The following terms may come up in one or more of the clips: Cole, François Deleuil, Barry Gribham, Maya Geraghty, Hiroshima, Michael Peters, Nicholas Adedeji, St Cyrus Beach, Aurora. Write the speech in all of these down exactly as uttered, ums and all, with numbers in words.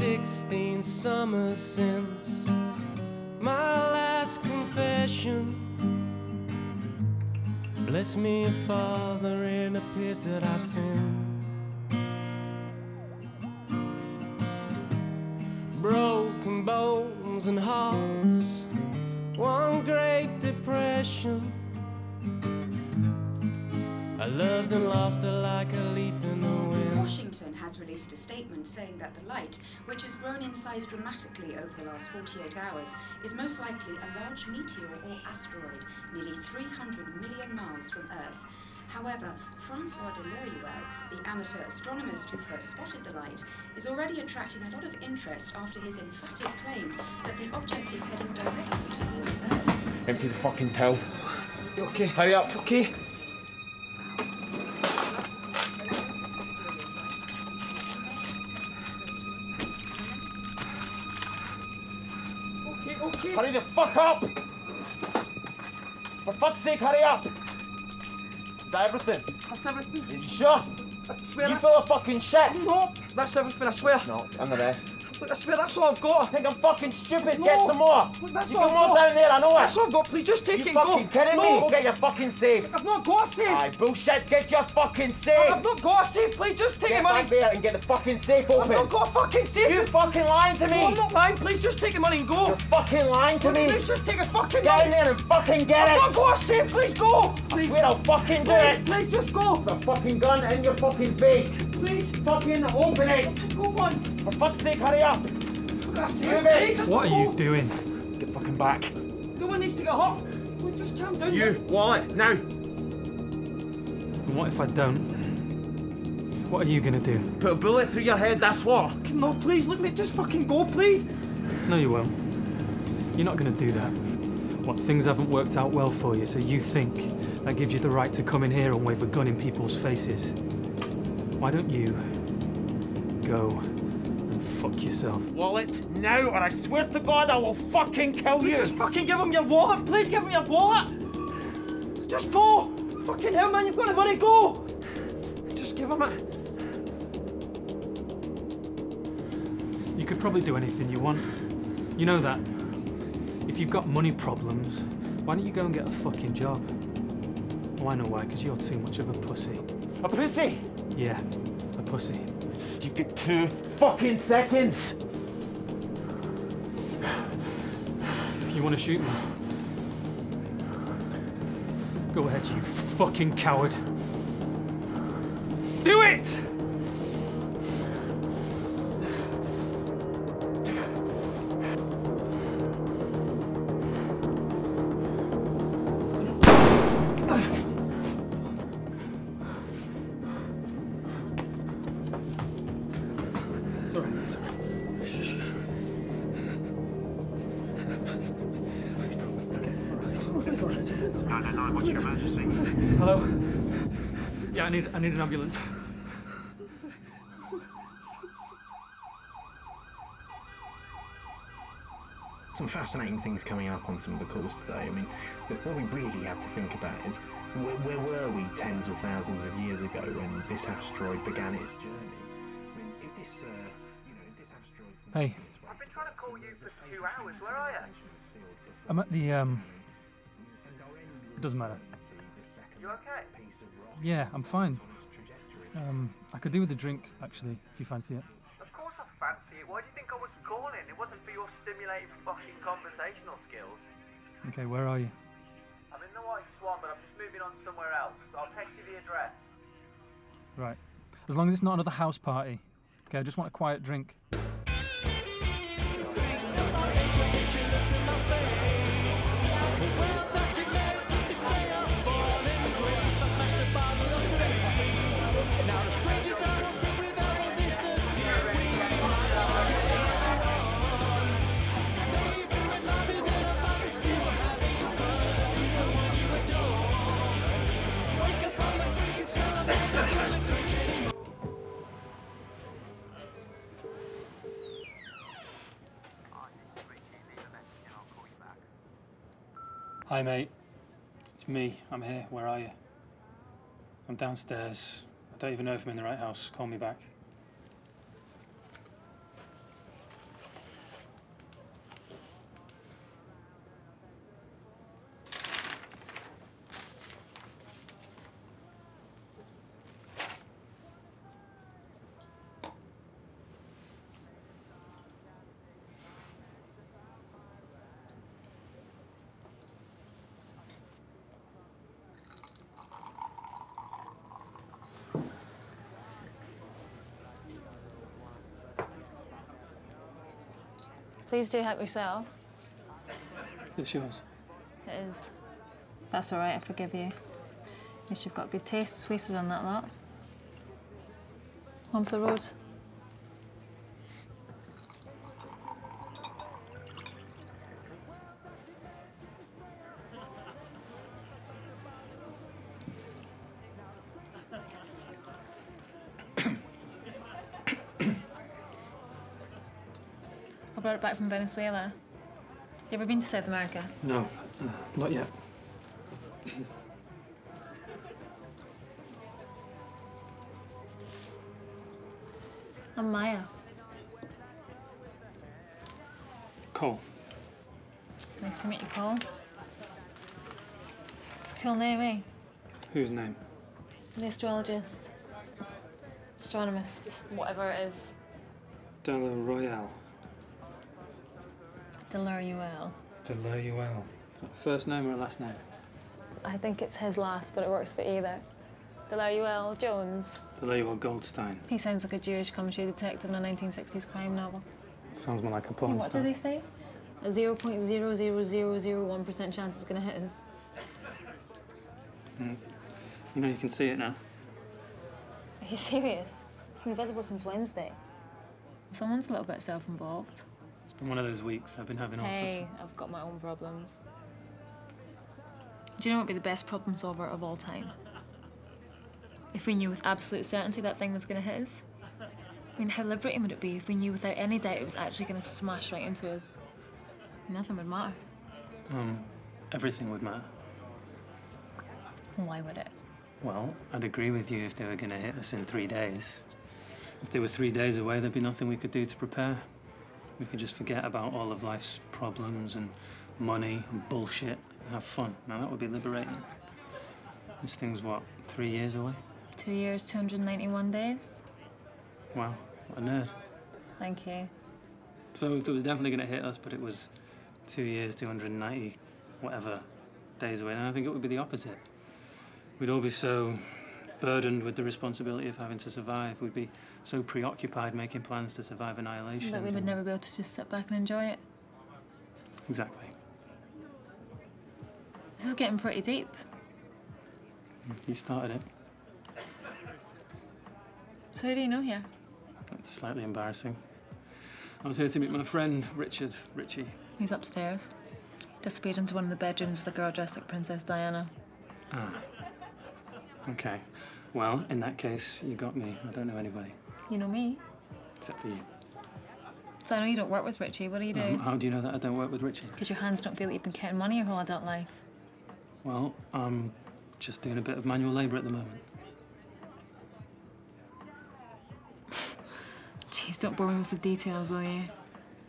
sixteen summers since my last confession. Bless me, Father, it appears that I've sinned. Broken bones and hearts, one great depression. I loved and lost her like a leaf in the wind. Washington has released a statement saying that the light, which has grown in size dramatically over the last forty-eight hours, is most likely a large meteor or asteroid, nearly three hundred million miles from Earth. However, François Deleuil, the amateur astronomist who first spotted the light, is already attracting a lot of interest after his emphatic claim that the object is heading directly towards Earth. Empty the fucking till. You okay? Hurry up, okay? Okay, okay. Hurry the fuck up! For fuck's sake, hurry up! Is that everything? That's everything. Are you sure? I swear you that's... full of fucking shit! No, that's everything, I swear. No, I'm the rest. Look, I swear, that's all I've got. I think I'm fucking stupid. No. Get some more. Look, that's you all I've got. You down there, I know it. That's all I've got. Please, just take you it and go. You fucking kidding no. me? Go get your fucking safe. I've not got a safe. Aye, bullshit. Get your fucking safe. Look, I've not got a safe. Please, just take the money. Get back there and get the fucking safe open. I've not got a fucking safe. You fucking lying to me. No, I'm not lying. Please, just take the money and go. You're fucking lying to Look, me. Please, just take a fucking get money. In there and fucking get I've it. I've not got a safe. Please, go. Please. I swear I'll fucking do please, it. Please, just go. With a fucking gun in your fucking face. Please. Fucking open it. Go on. For fuck's sake, hurry up! Move What are you doing? Get fucking back. No one needs to get hurt. We'll just calm down. You then. Want it now. And what if I don't? What are you gonna do? Put a bullet through your head, that's what. No, please, look, mate, just fucking go, please. No, you won't. You're not gonna do that. What, things haven't worked out well for you, so you think that gives you the right to come in here and wave a gun in people's faces. Why don't you go? Fuck yourself. Wallet now, or I swear to God I will fucking kill please you. Just fucking give him your wallet. Please give him your wallet. Just go. Fucking hell, man, you've got to money. Go. Just give him it. You could probably do anything you want. You know that. If you've got money problems, why don't you go and get a fucking job? Oh, I know why. Because you're too much of a pussy. A pussy? Yeah, a pussy. You've got two fucking seconds. If you want to shoot me, go ahead, you fucking coward. Do it! Hello? Yeah, I need, I need an ambulance. Some fascinating things coming up on some of the calls today. I mean, what we really have to think about is where, where were we tens of thousands of years ago when this asteroid began its journey? I mean, if this, uh, you know, if this asteroid... Hey. I've been trying to call you for two hours. Where are you? I'm at the, um... Doesn't matter. You okay? Yeah, I'm fine. Um, I could do with a drink, actually, if you fancy it. Of course I fancy it. Why do you think I was calling? It wasn't for your stimulating fucking conversational skills. Okay, where are you? I'm in the White Swan, but I'm just moving on somewhere else. I'll text you the address. Right. As long as it's not another house party. Okay, I just want a quiet drink. Hi mate, it's me, I'm here, where are you? I'm downstairs, I don't even know if I'm in the right house, call me back. Please do help yourself. It's yours. It is. That's all right, I forgive you. At least you've got good taste. It's wasted on that lot. On to the road. I brought it back from Venezuela. You ever been to South America? No, uh, not yet. I'm Maya. Cole. Nice to meet you, Cole. It's a cool name, eh? Whose name? The astrologist. Astronomists, whatever it is. De La Royale. Deleuil. Deleuil. First name or last name? I think it's his last, but it works for either. Deleuil Jones. Deleuil Goldstein. He sounds like a Jewish commentary detective in a nineteen sixties crime novel. Sounds more like a porn star. What did they say? A zero point zero zero zero one percent chance it's going to hit us. Mm. You know, you can see it now. Are you serious? It's been visible since Wednesday. Someone's a little bit self-involved. It's been one of those weeks. I've been having all sorts of... Hey, I've got my own problems. Do you know what would be the best problem solver of all time? If we knew with absolute certainty that thing was going to hit us? I mean, how liberating would it be if we knew without any doubt it was actually going to smash right into us? Nothing would matter. Um, everything would matter. Why would it? Well, I'd agree with you if they were going to hit us in three days. If they were three days away, there'd be nothing we could do to prepare. We could just forget about all of life's problems and money and bullshit and have fun. Now, that would be liberating. This thing's, what, three years away? Two years, two hundred ninety-one days. Wow, what a nerd. Thank you. So if it was definitely going to hit us, but it was two years, two hundred ninety whatever days away, then I think it would be the opposite. We'd all be so burdened with the responsibility of having to survive. We'd be so preoccupied making plans to survive annihilation. That we would never be able to just sit back and enjoy it. Exactly. This is getting pretty deep. You started it. So who do you know here? That's slightly embarrassing. I was here to meet my friend, Richard, Richie. He's upstairs. Disappeared into one of the bedrooms with a girl dressed like Princess Diana. Ah. OK. Well, in that case, you got me. I don't know anybody. You know me? Except for you. So I know you don't work with Richie. What do you do? Um, how do you know that I don't work with Richie? Because your hands don't feel that you've been counting money your whole adult life. Well, I'm just doing a bit of manual labour at the moment. Jeez, don't bore me with the details, will you?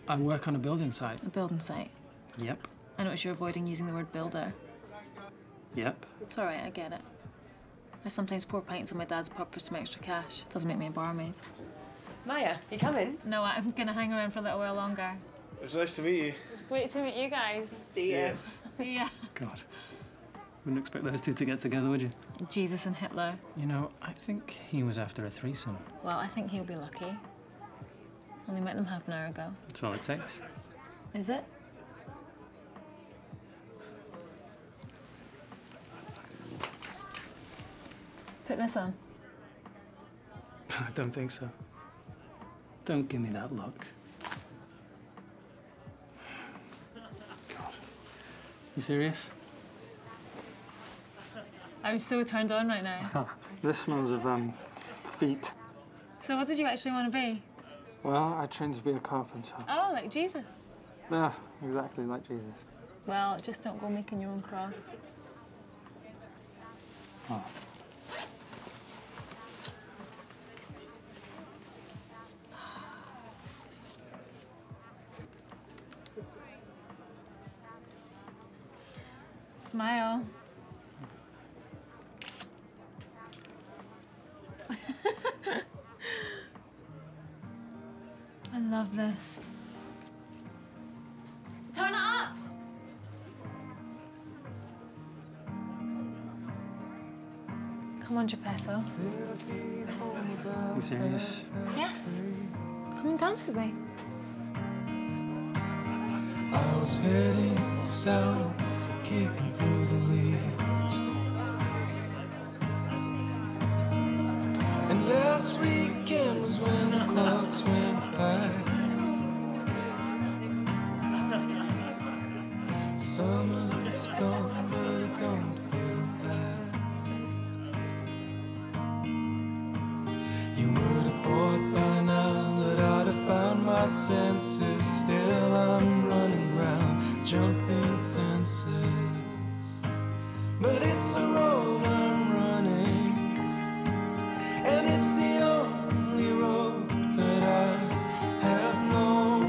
I work on a building site. A building site? Yep. I notice you're avoiding using the word builder. Yep. It's all right, I get it. I sometimes pour pints in my dad's pub for some extra cash. Doesn't make me a barmaid. Maya, you coming? No, I'm going to hang around for a little while longer. It was nice to meet you. It's great to meet you guys. See ya. See ya. God. Wouldn't expect those two to get together, would you? Jesus and Hitler. You know, I think he was after a threesome. Well, I think he'll be lucky. Only met them half an hour ago. That's all it takes. Is it? Put this on. I don't think so. Don't give me that look. God. You serious? I'm so turned on right now. This smells of, um, feet. So what did you actually want to be? Well, I trained to be a carpenter. Oh, like Jesus? Yeah, exactly, like Jesus. Well, just don't go making your own cross. Oh. Smile. I love this. Turn it up! Come on, Geppetto. You serious? Yes. Come and dance with me. I was heading south, kicking through the leaves. And last weekend was when the clocks went by. Summer's gone, but it don't feel bad. You would have thought by now that I'd have found my senses. Still I'm running round, jumping fences. But it's a road I'm running, and it's the only road that I have known.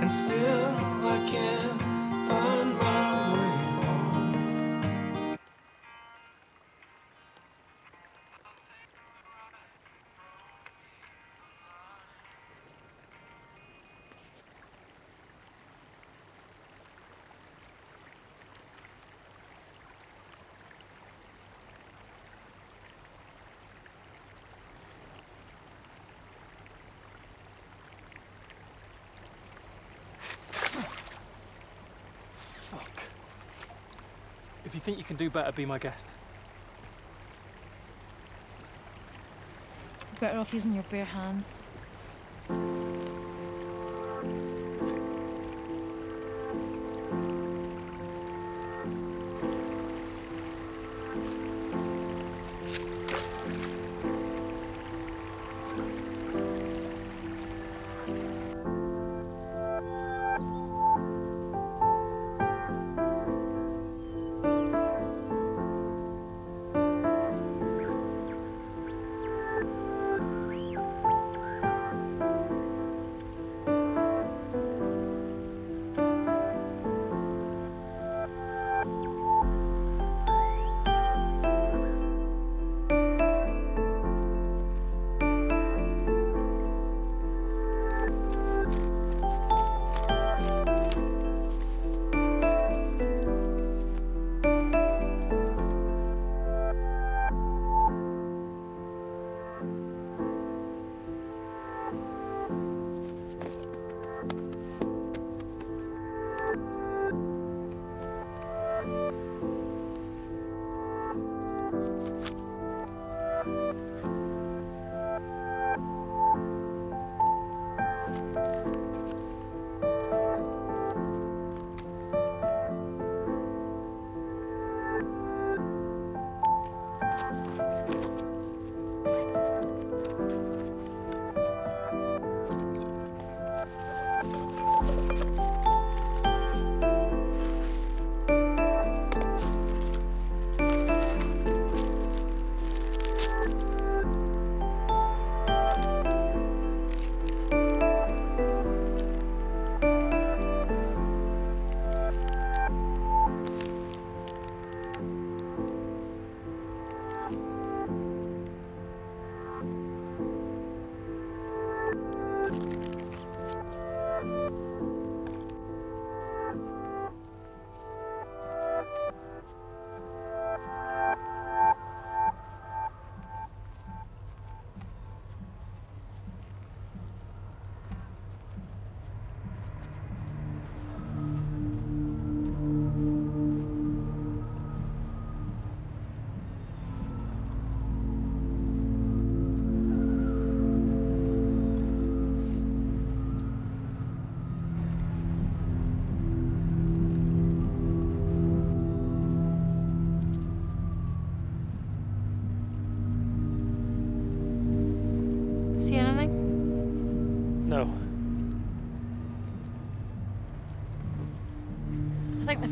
And still I can't find my way home. If you think you can do better, be my guest. You're better off using your bare hands.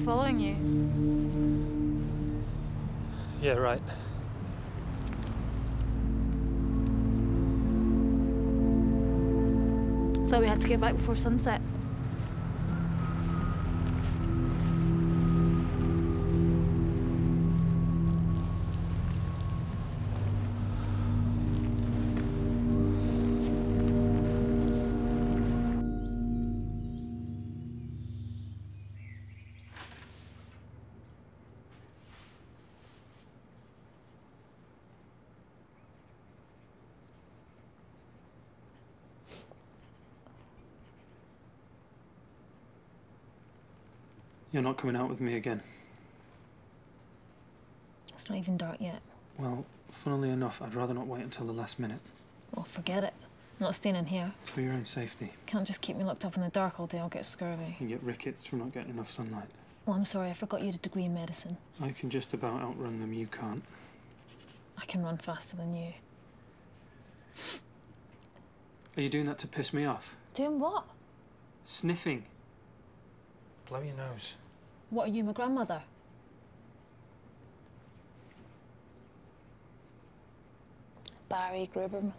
Following you. Yeah, right. Thought we had to get back before sunset. You're not coming out with me again. It's not even dark yet. Well, funnily enough, I'd rather not wait until the last minute. Well, forget it. I'm not staying in here. It's for your own safety. You can't just keep me locked up in the dark all day. I'll get scurvy. You get rickets from not getting enough sunlight. Well, I'm sorry. I forgot you had a degree in medicine. I can just about outrun them. You can't. I can run faster than you. Are you doing that to piss me off? Doing what? Sniffing. Blow your nose. What are you, my grandmother? Barry Gribham.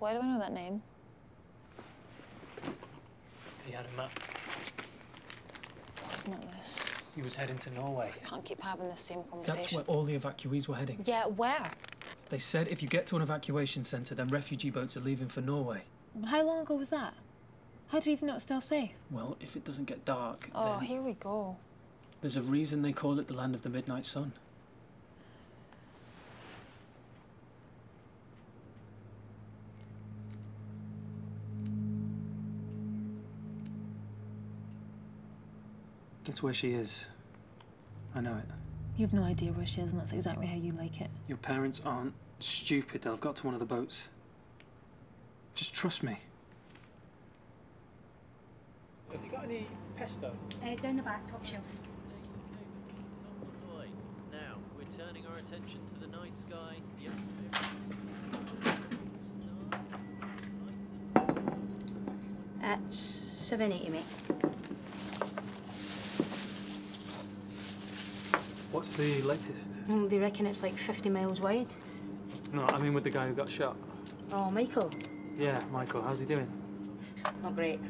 Why do I know that name? He had a map. Not this. He was heading to Norway. I can't keep having this same conversation. That's where all the evacuees were heading. Yeah, where? They said if you get to an evacuation centre, then refugee boats are leaving for Norway. How long ago was that? How do you even know it's still safe? Well, if it doesn't get dark, oh, then here we go. There's a reason they call it the land of the midnight sun. That's where she is. I know it. You have no idea where she is, and that's exactly how you like it. Your parents aren't stupid. They'll have got to one of the boats. Just trust me. Have you got any pesto? Uh, down the back, top shelf. Now, we're turning our attention to the night sky. At seven eighty, mate. What's the latest? Mm, they reckon it's like fifty miles wide. No, I mean with the guy who got shot. Oh, Michael? Yeah, Michael. How's he doing? Not great.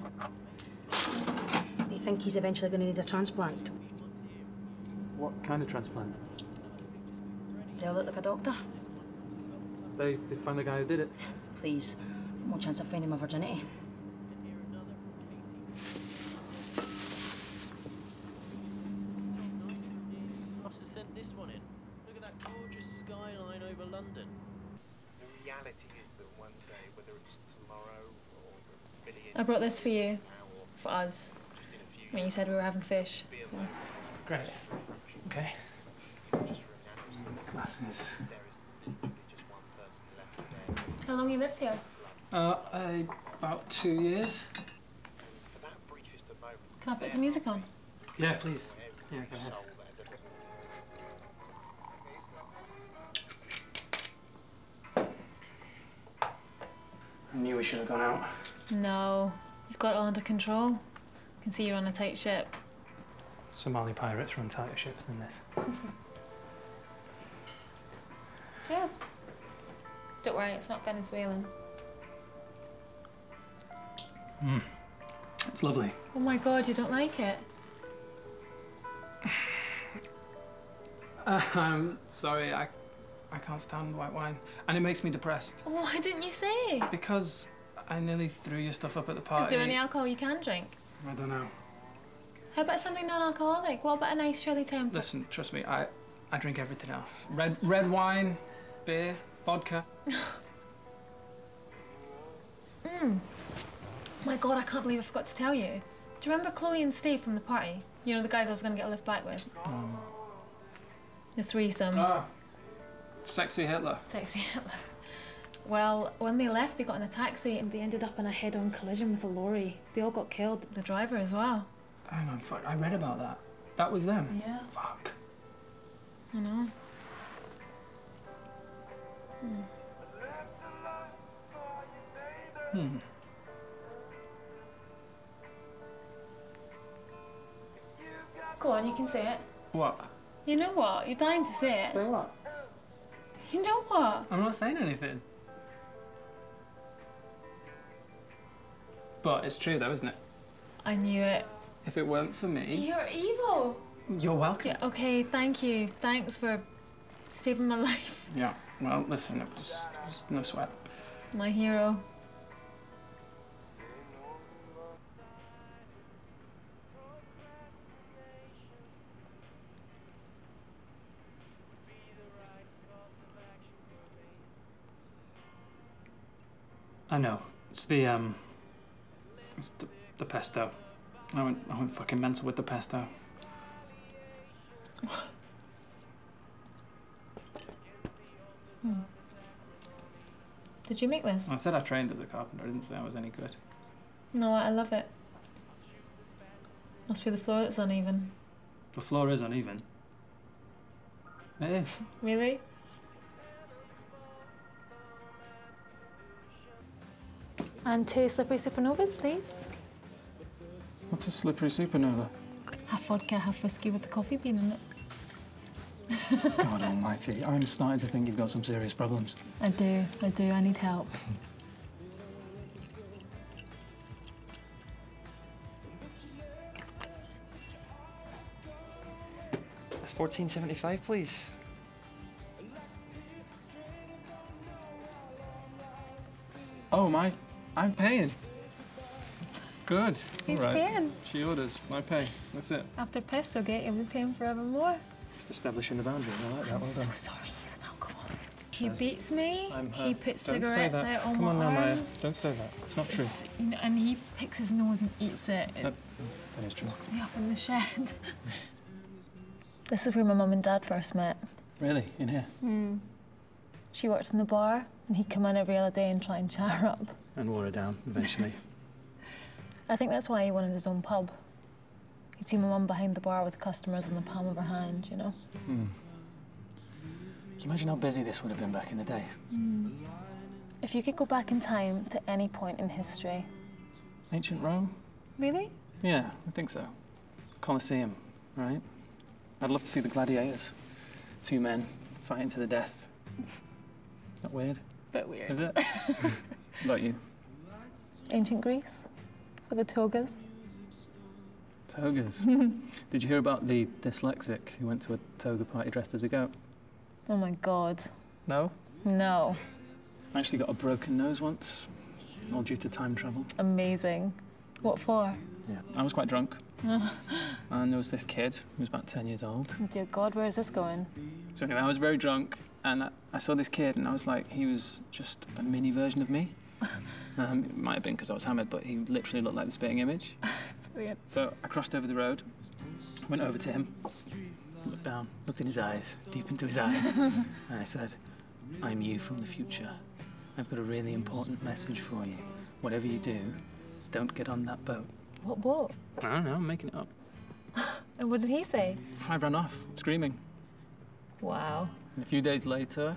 They think he's eventually going to need a transplant. What kind of transplant? They'll look like a doctor. They, they found the guy who did it? Please. No chance of finding my virginity. I brought this for you, for us, when you said we were having fish. So. Great. Okay. Glasses. How long have you lived here? Uh, uh, about two years. Can I put some music on? Yeah, please. Yeah, go ahead. I knew we should have gone out. No, you've got it all under control. I can see you're on a tight ship. Somali pirates run tighter ships than this. Cheers. Don't worry, it's not Venezuelan. Mmm, it's lovely. Oh my God, you don't like it? um, sorry, I, I can't stand white wine. And it makes me depressed. Why didn't you say? Because I nearly threw your stuff up at the party. Is there any alcohol you can drink? I don't know. How about something non-alcoholic? What about a nice Shirley Temple? Listen, trust me, I, I drink everything else. Red, red wine, beer, vodka. Mmm. My God, I can't believe I forgot to tell you. Do you remember Chloe and Steve from the party? You know, the guys I was going to get a lift back with? Oh. The threesome. Oh. Sexy Hitler. Sexy Hitler. Well, when they left, they got in a taxi and they ended up in a head-on collision with a lorry. They all got killed. The driver as well. Hang on, fuck. I read about that. That was them? Yeah. Fuck. I know. Hmm. Hmm. Go on, you can say it. What? You know what? You're dying to say it. Say what? You know what? I'm not saying anything. But it's true, though, isn't it? I knew it. If it weren't for me... You're evil. You're welcome. Yeah, OK, thank you. Thanks for saving my life. Yeah, well, listen, it was, it was no sweat. My hero. I know. It's the, um... It's the, the pesto. I went, I went fucking mental with the pesto. hmm. Did you make this? I said I trained as a carpenter. I didn't say I was any good. No, I love it. Must be the floor that's uneven. The floor is uneven. It is. Really? And two slippery supernovas, please. What's a slippery supernova? Half vodka, half whiskey with the coffee bean in it. God almighty, I'm starting to think you've got some serious problems. I do, I do, I need help. That's fourteen seventy-five, please. Oh my, I'm paying. Good. He's right. Paying. She orders, my pay. That's it. After Pestogate, you'll be paying forever more. Just establishing the boundary. I like that. I'm so sorry, he's an alcoholic. He beats me. I'm he puts Don't cigarettes out on Come my on now, Maya. Don't say that. It's not true. It's, you know, and he picks his nose and eats it. It's, that is true. Locks me up in the shed. This is where my mum and dad first met. Really? In here? Hmm. She worked in the bar, and he'd come in every other day and try and chat her up. And wore her down eventually. I think that's why he wanted his own pub. He'd see my mum behind the bar with customers in the palm of her hand, you know? Mm. Can you imagine how busy this would have been back in the day? Mm. If you could go back in time to any point in history... Ancient Rome? Really? Yeah, I think so. Colosseum, right? I'd love to see the gladiators. Two men fighting to the death. Not weird? But weird. Is it? About you? Ancient Greece? For the togas. Togas? Did you hear about the dyslexic who went to a toga party dressed as a goat? Oh my god. No? No. I actually got a broken nose once, all due to time travel. Amazing. What for? Yeah, I was quite drunk. And there was this kid who was about ten years old. Dear God, where's this going? So anyway, I was very drunk and I, I saw this kid and I was like, he was just a mini version of me. Um, it might have been because I was hammered, but he literally looked like the spitting image. Brilliant. So I crossed over the road, went over to him, looked down, looked in his eyes, deep into his eyes, and I said, I'm you from the future. I've got a really important message for you. Whatever you do, don't get on that boat. What boat? I don't know, I'm making it up. And what did he say? I ran off, screaming. Wow. And a few days later,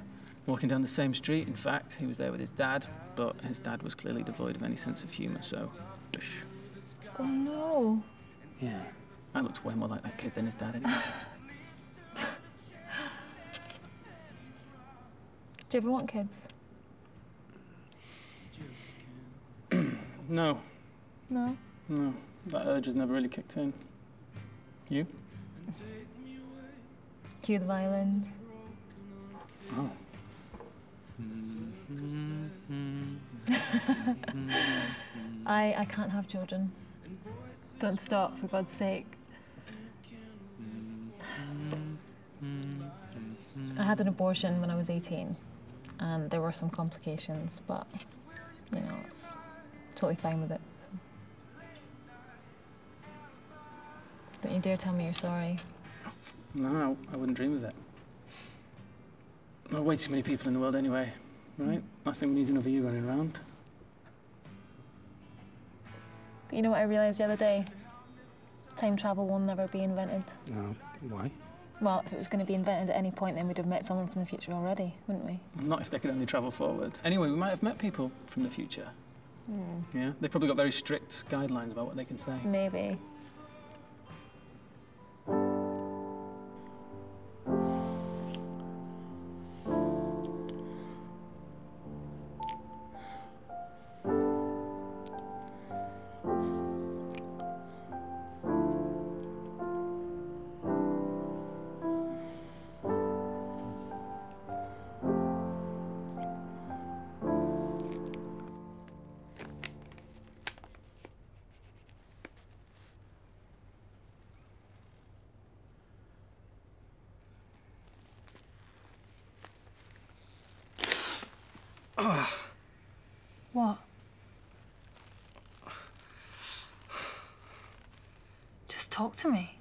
walking down the same street, in fact, he was there with his dad, but his dad was clearly devoid of any sense of humour, so... Oh, no. Yeah, I looked way more like that kid than his dad, anyway. Do you ever want kids? No. No? No. That urge has never really kicked in. You? Cue the violins. Oh. I, I can't have children. Don't stop, for God's sake. I had an abortion when I was eighteen, and there were some complications, but, you know, I was totally fine with it. So. Don't you dare tell me you're sorry. No, I wouldn't dream of it. There are way too many people in the world anyway, right? Last thing we need is another you running around. But you know what I realised the other day? Time travel will never be invented. No, why? Well, if it was going to be invented at any point, then we'd have met someone from the future already, wouldn't we? Not if they could only travel forward. Anyway, we might have met people from the future. Mm. Yeah? They've probably got very strict guidelines about what they can say. Maybe. What? Just talk to me.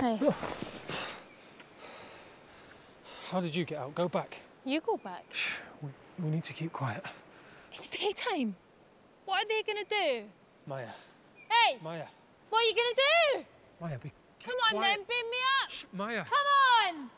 Hey. Oh. How did you get out? Go back. You go back. Shh. We, we need to keep quiet. It's daytime. What are they going to do? Maya. Hey! Maya. What are you going to do? Maya, be Come on quiet. Then, beam me up! Shh, Maya. Come on!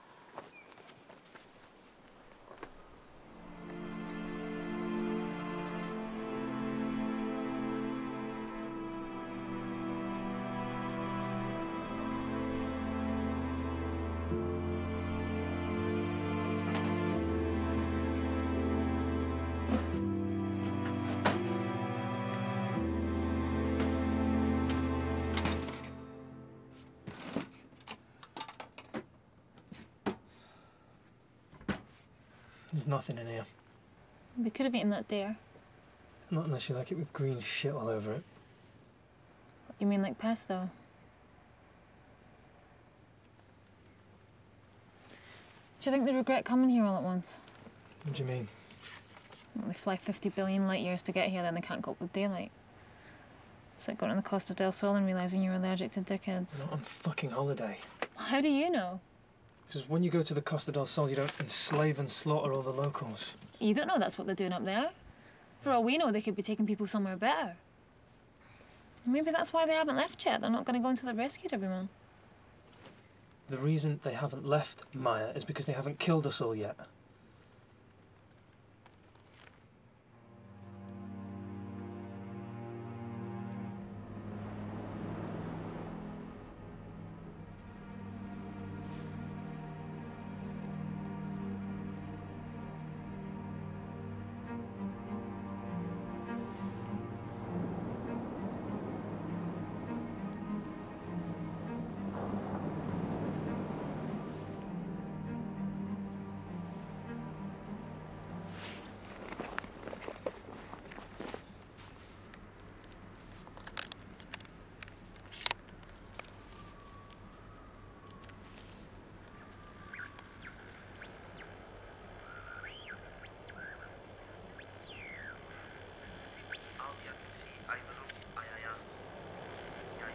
There's nothing in here. We could have eaten that there. Not unless you like it with green shit all over it. What, you mean like pesto? Do you think they regret coming here all at once? What do you mean? Well, they fly fifty billion light years to get here, then they can't cope with daylight. It's like going on the Costa del Sol and realising you're allergic to dickheads. Not on fucking holiday. How do you know? Because when you go to the Costa del Sol, you don't enslave and slaughter all the locals. You don't know that's what they're doing up there. For all we know, they could be taking people somewhere better. And maybe that's why they haven't left yet. They're not going to go until they've rescued everyone. The reason they haven't left, Maya, is because they haven't killed us all yet.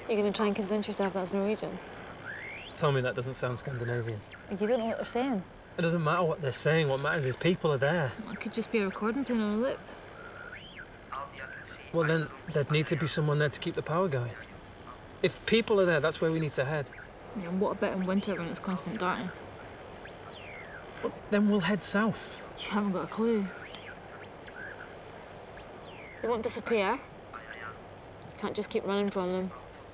You're going to try and convince yourself that's Norwegian? Tell me that doesn't sound Scandinavian. You don't know what they're saying. It doesn't matter what they're saying. What matters is people are there. Well, it could just be a recording playing on a loop. Well, then there'd need to be someone there to keep the power going. If people are there, that's where we need to head. Yeah, and what about in winter when it's constant darkness? But then we'll head south. You haven't got a clue. They won't disappear. You can't just keep running from them.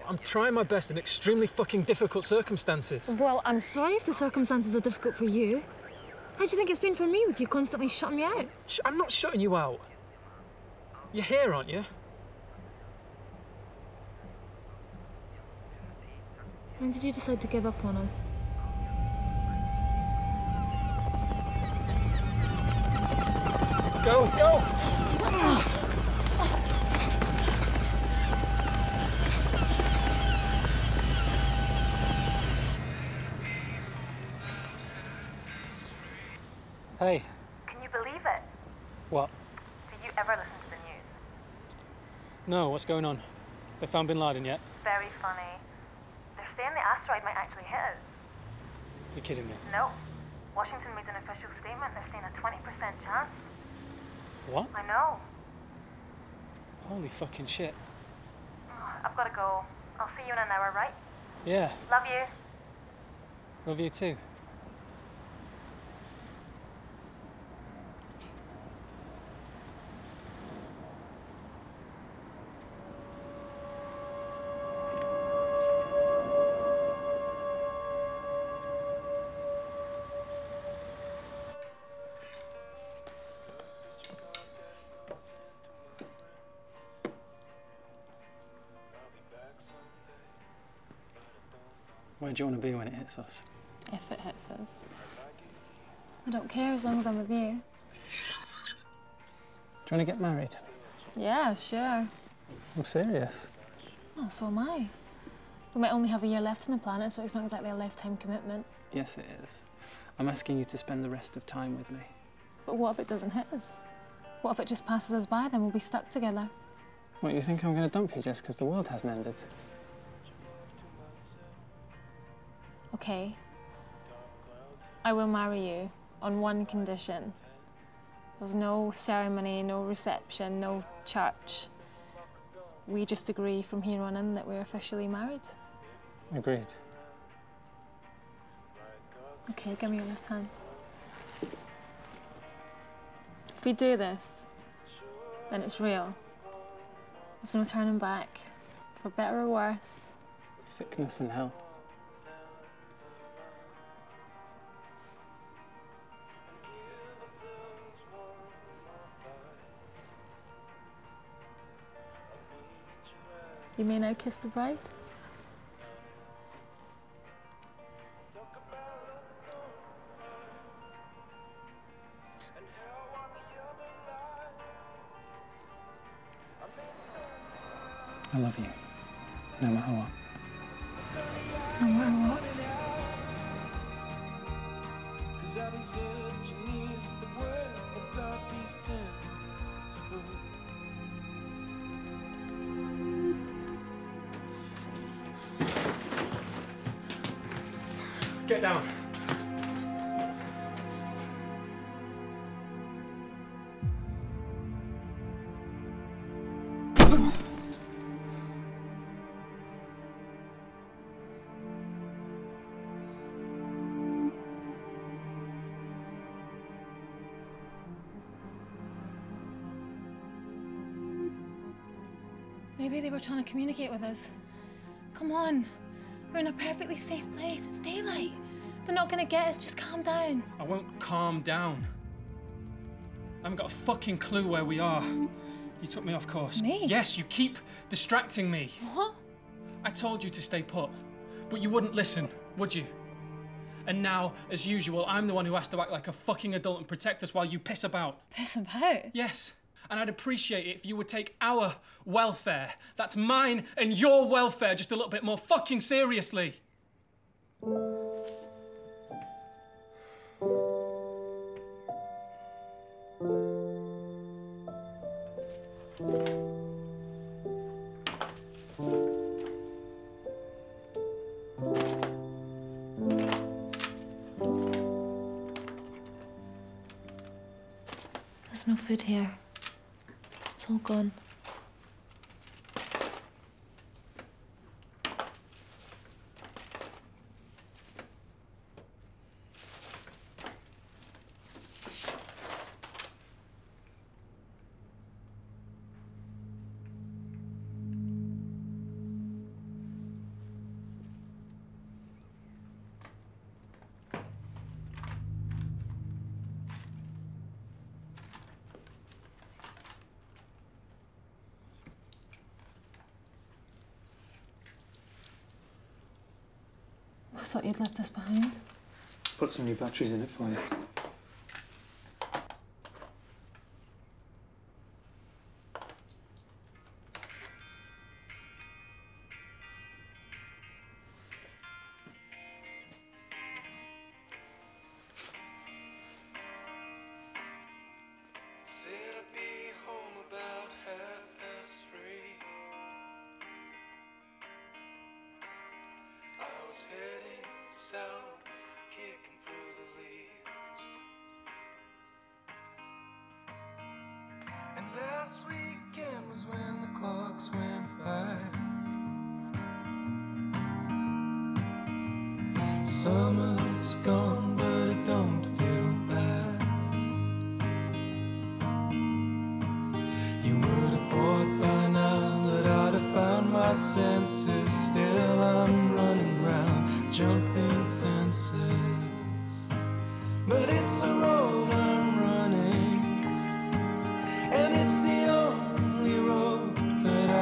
I'm trying my best in extremely fucking difficult circumstances. Well, I'm sorry if the circumstances are difficult for you. How do you think it's been for me with you constantly shutting me out? Sh- I'm not shutting you out. You're here, aren't you? When did you decide to give up on us? Go, go! Hey. Can you believe it? What? Did you ever listen to the news? No, what's going on? They found Bin Laden yet? Very funny. They're saying the asteroid might actually hit us. You're kidding me? No. Washington made an official statement. They're saying a twenty percent chance. What? I know. Holy fucking shit. Oh, I've got to go. I'll see you in an hour, right? Yeah. Love you. Love you too. Where do you want to be when it hits us? If it hits us. I don't care as long as I'm with you. Do you want to get married? Yeah, sure. I'm serious. Oh, so am I. We might only have a year left on the planet, so it's not exactly a lifetime commitment. Yes, it is. I'm asking you to spend the rest of time with me. But what if it doesn't hit us? What if it just passes us by, then we'll be stuck together? What, you think I'm going to dump you just because the world hasn't ended? Okay. I will marry you on one condition. There's no ceremony, no reception, no church. We just agree from here on in that we're officially married. Agreed. Okay, give me your left hand. If we do this, then it's real. There's no turning back, for better or worse. Sickness and health. You may now kiss the bride. I love you, no matter what. No matter what? Cause I've been searching is the words that God these ten to hold. Get down. Maybe they were trying to communicate with us. Come on. We're in a perfectly safe place. It's daylight. They're not gonna get us. Just calm down. I won't calm down. I haven't got a fucking clue where we are. You took me off course. Me? Yes, you keep distracting me. What? I told you to stay put, but you wouldn't listen, would you? And now, as usual, I'm the one who has to act like a fucking adult and protect us while you piss about. Piss about? Yes. And I'd appreciate it if you would take our welfare, that's mine and your welfare, just a little bit more fucking seriously. There's no food here. It's all gone. I thought you'd left this behind. Put some new batteries in it for you. Last weekend was when the clocks went by. Summer's gone, but it don't feel bad. You would have thought by now that I'd have found my senses. Still I'm running round, jumping fences. But it's a road I'm running, and it's the only road that I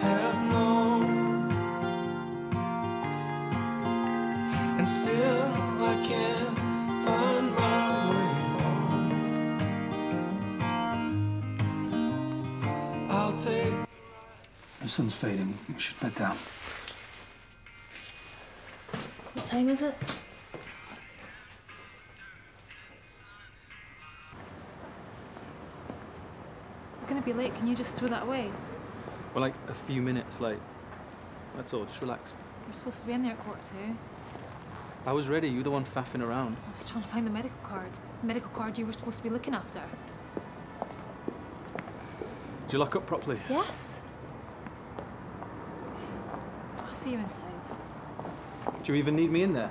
have known. And still I can't find my way home. I'll take... The sun's fading. We should bed down. What time is it? Be late. Can you just throw that away? We're like a few minutes late. That's all. Just relax. We're supposed to be in there at quarter two. I was ready. You're the one faffing around. I was trying to find the medical card. The medical card you were supposed to be looking after. Did you lock up properly? Yes. I'll see you inside. Do you even need me in there?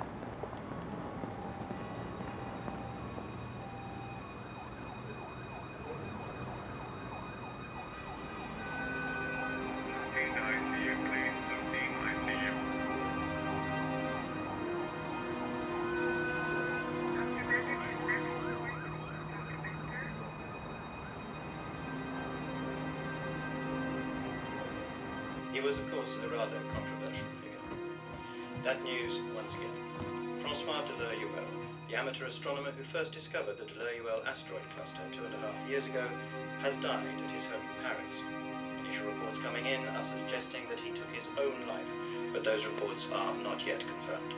He was, of course, a rather controversial figure. That news once again. François Deleuil, the amateur astronomer who first discovered the Deleuil asteroid cluster two and a half years ago, has died at his home in Paris. Initial reports coming in are suggesting that he took his own life, but those reports are not yet confirmed.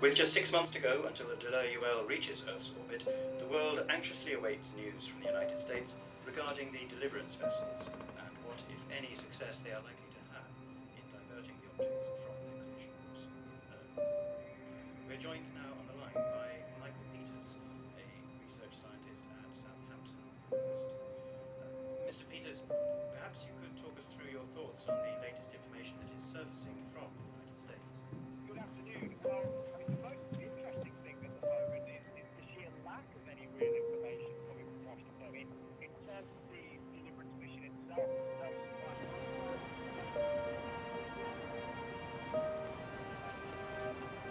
With just six months to go until the Deleuil reaches Earth's orbit, the world anxiously awaits news from the United States regarding the deliverance vessels. If any success they are likely to have in diverting the objects from their collision course with Earth. We're joined now on the line by Michael Peters, a research scientist at Southampton University. Uh, Mister Peters, perhaps you could talk us through your thoughts on the latest information that is surfacing from the United States. Good afternoon. Um, I mean, the most interesting thing at the moment is, is the sheer lack of any real information coming from Washington. I mean, in terms of the deliverance mission itself,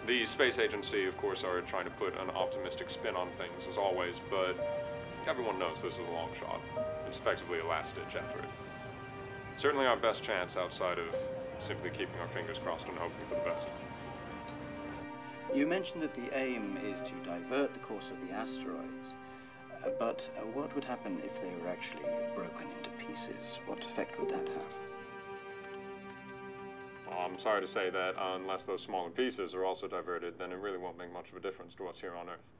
the space agency, of course, are trying to put an optimistic spin on things, as always, but everyone knows this is a long shot. It's effectively a last-ditch effort. Certainly our best chance outside of simply keeping our fingers crossed and hoping for the best. You mentioned that the aim is to divert the course of the asteroids, uh, but uh, what would happen if they were actually broken into pieces? What effect would that have? I'm sorry to say that unless those smaller pieces are also diverted, then it really won't make much of a difference to us here on Earth.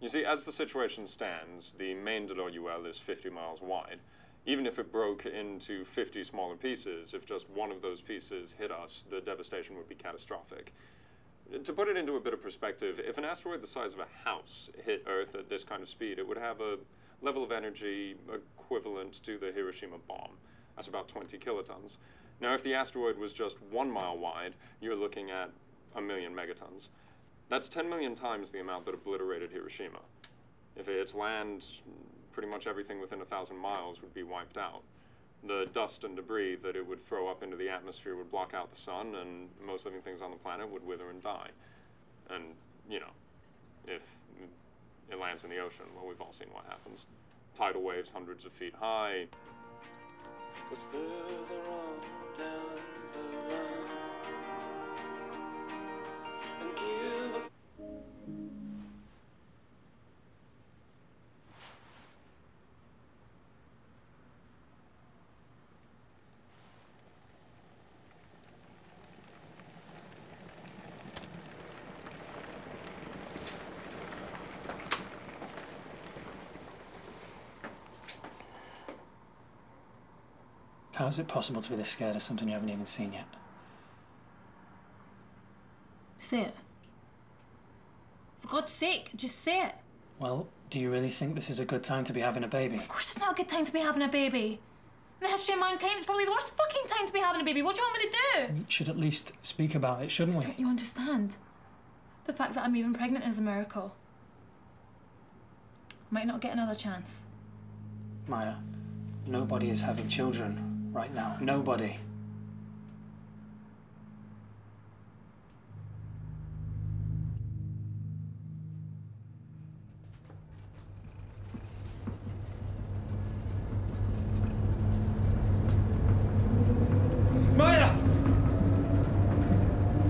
You see, as the situation stands, the main Deleuil is fifty miles wide. Even if it broke into fifty smaller pieces, if just one of those pieces hit us, the devastation would be catastrophic. To put it into a bit of perspective, if an asteroid the size of a house hit Earth at this kind of speed, it would have a level of energy equivalent to the Hiroshima bomb. That's about twenty kilotons. Now, if the asteroid was just one mile wide, you're looking at a million megatons. That's ten million times the amount that obliterated Hiroshima. If it hits land, pretty much everything within a thousand miles would be wiped out. The dust and debris that it would throw up into the atmosphere would block out the sun, and most living things on the planet would wither and die. And, you know, if it lands in the ocean, well, we've all seen what happens. Tidal waves hundreds of feet high. Let's further on down the line and give us. How is it possible to be this scared of something you haven't even seen yet? Say it. For God's sake, just say it. Well, do you really think this is a good time to be having a baby? Of course it's not a good time to be having a baby. In the history of mankind, it's probably the worst fucking time to be having a baby. What do you want me to do? We should at least speak about it, shouldn't we? Don't you understand? The fact that I'm even pregnant is a miracle. I might not get another chance. Maya, nobody is having children right now. Nobody. Maya!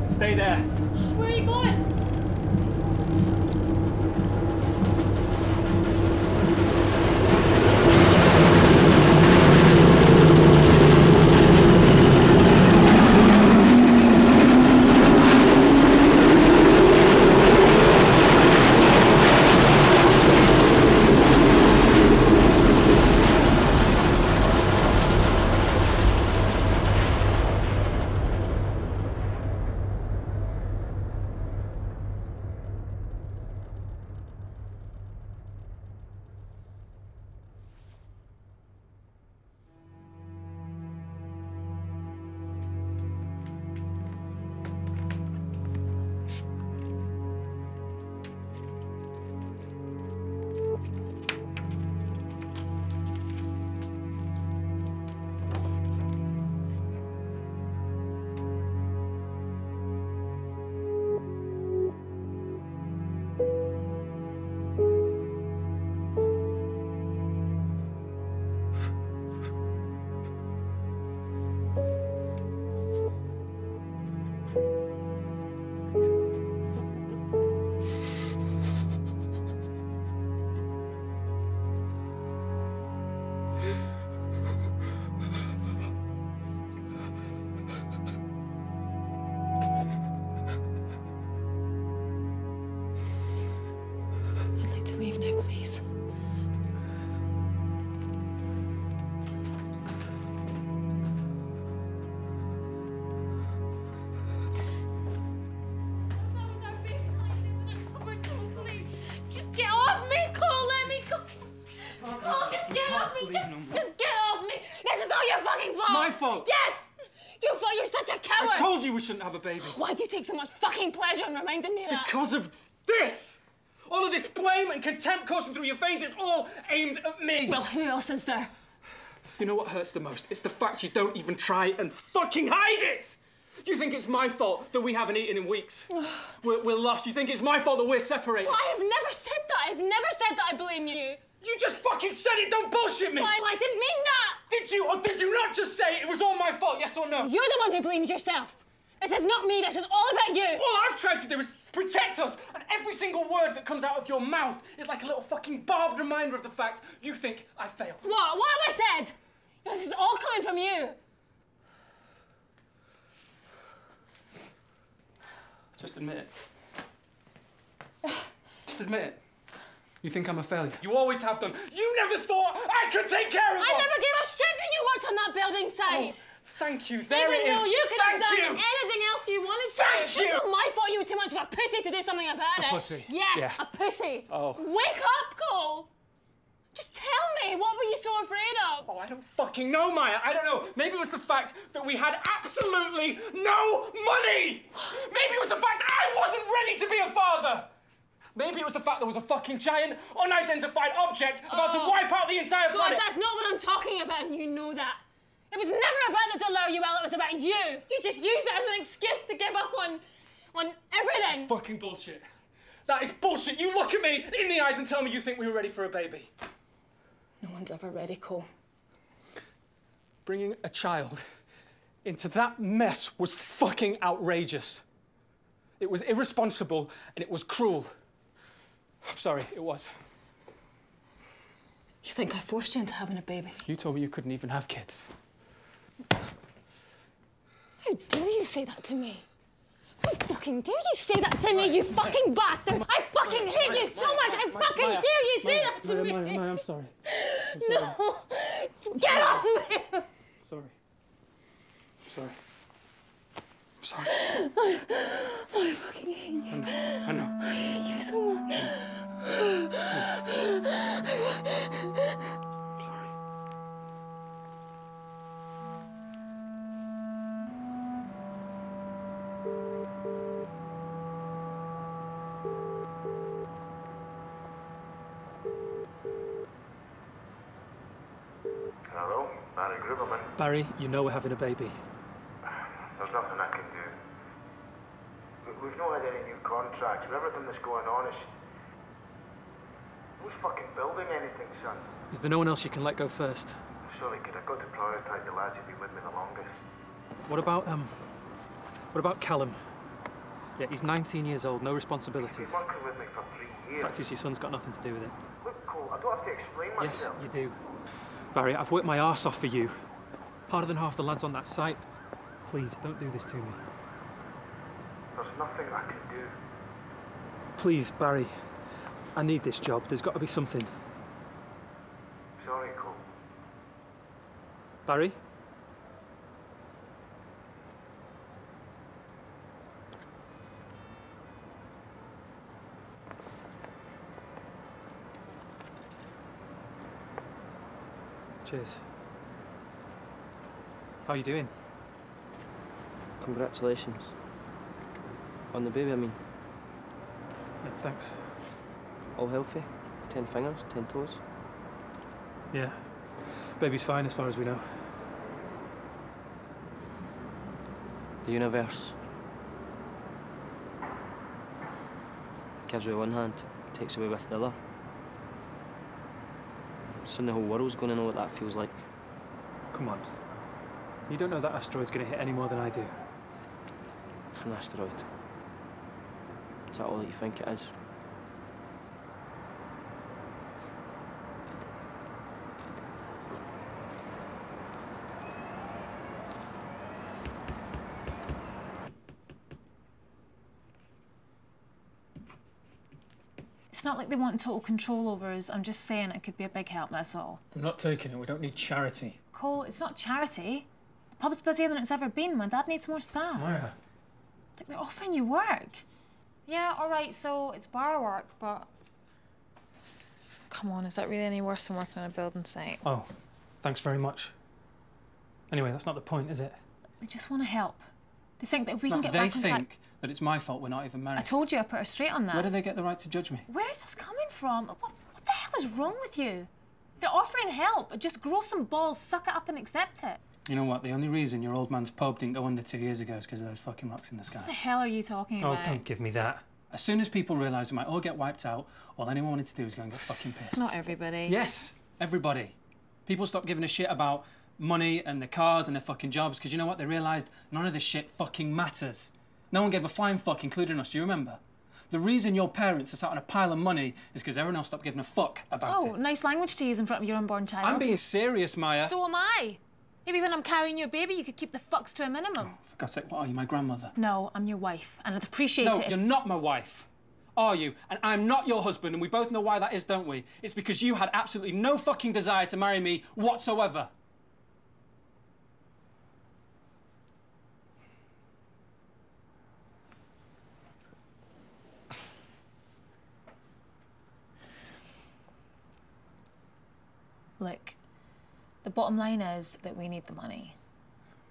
Stay there. Where are you going? off me! Just, no just get off me! This is all your fucking fault! My fault! Yes! You fault! You're such a coward! I told you we shouldn't have a baby! Why do you take so much fucking pleasure in reminding me of that? Because of this! All of this blame and contempt coursing through your veins, it's all aimed at me! Well, who else is there? You know what hurts the most? It's the fact you don't even try and fucking hide it! You think it's my fault that we haven't eaten in weeks. we're, we're lost. You think it's my fault that we're separated. Well, I have never said that. I've never said that I blame you. You just fucking said it. Don't bullshit me. Well, I, I didn't mean that. Did you or did you not just say it was all my fault, yes or no? You're the one who blames yourself. This is not me. This is all about you. All I've tried to do is protect us. And every single word that comes out of your mouth is like a little fucking barbed reminder of the fact you think I failed. What? What have I said? This is all coming from you. Just admit it. Just admit it. You think I'm a failure? You always have done. You never thought I could take care of I us! I never gave a shit when you worked on that building site! Oh, thank you, there Even it is! You could thank have done you. anything else you wanted to! Thank you! It's not my fault you were too much of a pussy to do something about a it! A pussy? Yes, yeah. a pussy! Oh. Wake up, Cole! Just tell me, what were you so afraid of? Oh, I don't fucking know, Maya. I don't know. Maybe it was the fact that we had absolutely no money. Maybe it was the fact that I wasn't ready to be a father. Maybe it was the fact there was a fucking giant, unidentified object about oh. to wipe out the entire planet. God, that's not what I'm talking about, and you know that. It was never about the Deleuil, it was about you. You just used it as an excuse to give up on, on everything. That's fucking bullshit. That is bullshit. You look at me in the eyes and tell me you think we were ready for a baby. No one's ever ready, Cole. Bringing a child into that mess was fucking outrageous. It was irresponsible and it was cruel. I'm sorry, it was. You think I forced you into having a baby? You told me you couldn't even have kids. How dare you say that to me? How fucking dare you say that to me, you fucking bastard! I fucking hate you so much! I fucking dare you say that to me! Maya, Maya, I'm sorry. I'm sorry. No! Get off me! I'm sorry. I'm sorry. I'm sorry. I, I fucking hate you. I know. I know. I hate you so much. I'm sorry. Barry, you know we're having a baby. There's nothing I can do. We've not had any new contracts. With everything that's going on is... Who's fucking building anything, son? Is there no one else you can let go first? Sorry, kid, I've got to prioritise the lads who've been with me the longest. What about, um... What about Callum? Yeah, he's nineteen years old, no responsibilities. He's been working with me for three years. The fact is, your son's got nothing to do with it. Look, Cole, I don't have to explain myself. Yes, you do. Barry, I've worked my arse off for you. Harder than half the lads on that site. Please, don't do this to me. There's nothing I can do. Please, Barry. I need this job. There's got to be something. Sorry, Cole. Barry? Cheers. How are you doing? Congratulations. On the baby, I mean. Yeah, thanks. All healthy? Ten fingers, ten toes? Yeah. Baby's fine as far as we know. The universe. Gives with one hand, takes away with the other. Soon the whole world's going to know what that feels like. Come on. You don't know that asteroid's going to hit any more than I do. An asteroid. Is that all that you think it is? It's not like they want total control over us. I'm just saying it could be a big help, that's all. I'm not taking it. We don't need charity. Cole, it's not charity. The pub's busier than it's ever been. My dad needs more staff. Maya. Like, they're offering you work. Yeah, all right, so it's bar work, but... Come on, is that really any worse than working on a building site? Oh, thanks very much. Anyway, that's not the point, is it? They just want to help. They think that if we no, can get back on track... They think that it's my fault we're not even married. I told you, I put her straight on that. Where do they get the right to judge me? Where's this coming from? What, what the hell is wrong with you? They're offering help. Just grow some balls, suck it up and accept it. You know what? The only reason your old man's pub didn't go under two years ago is because of those fucking rocks in the sky. What the hell are you talking oh, about? Oh, don't give me that. As soon as people realise we might all get wiped out, all anyone wanted to do was go and get fucking pissed. Not everybody. Yes, everybody. People stopped giving a shit about money and their cars and their fucking jobs because you know what? They realised none of this shit fucking matters. No one gave a flying fuck, including us. Do you remember? The reason your parents are sat on a pile of money is because everyone else stopped giving a fuck about oh, it. Oh, nice language to use in front of your unborn child. I'm being serious, Maya. So am I. Maybe when I'm carrying your baby, you could keep the fucks to a minimum. Oh, for God's sake, what are you, my grandmother? No, I'm your wife, and I'd appreciate no, it. No, you're not my wife, are you? And I'm not your husband, and we both know why that is, don't we? It's because you had absolutely no fucking desire to marry me whatsoever. Look. The bottom line is that we need the money.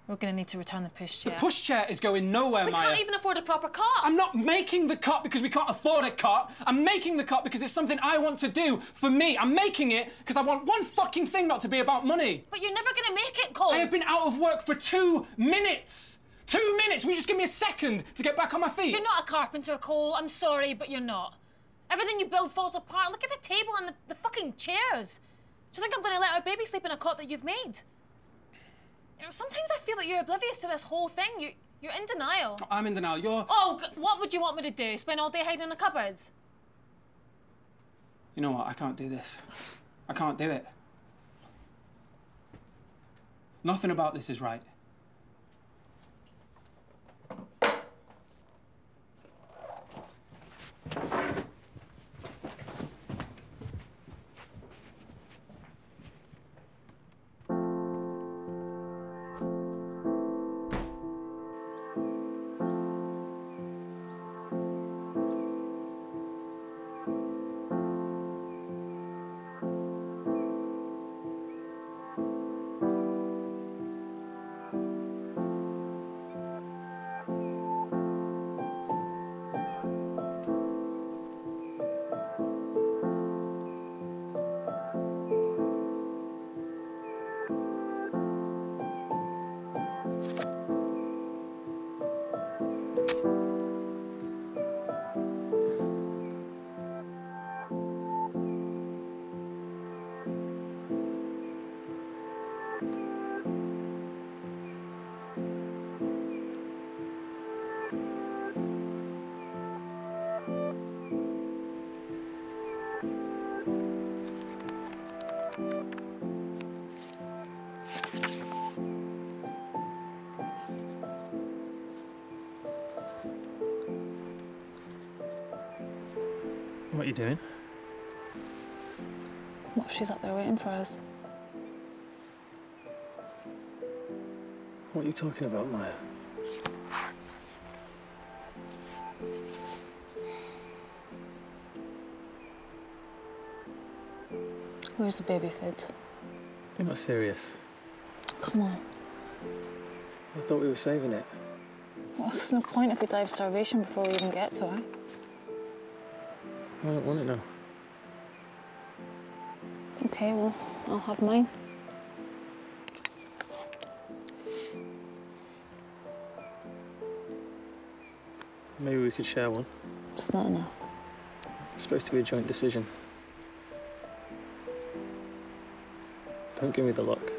We're going to need to return the pushchair. The pushchair is going nowhere, Maya. We can't even afford a proper cot. I'm not making the cot because we can't afford a cot. I'm making the cot because it's something I want to do for me. I'm making it because I want one fucking thing not to be about money. But you're never going to make it, Cole. I have been out of work for two minutes. Two minutes. Will you just give me a second to get back on my feet? You're not a carpenter, Cole. I'm sorry, but you're not. Everything you build falls apart. Look at the table and the, the fucking chairs. Do you think I'm going to let our baby sleep in a cot that you've made? You know, sometimes I feel that you're oblivious to this whole thing. You, you're in denial. I'm in denial. You're... Oh, what would you want me to do? Spend all day hiding in the cupboards? You know what? I can't do this. I can't do it. Nothing about this is right. What are you doing? What if she's up there waiting for us? What are you talking about, Maya? Where's the baby food? You're not serious. Come on. I thought we were saving it. Well, there's no point if we die of starvation before we even get to her. I don't want it now. Okay, well, I'll have mine. Maybe we could share one. It's not enough. It's supposed to be a joint decision. Don't give me the look.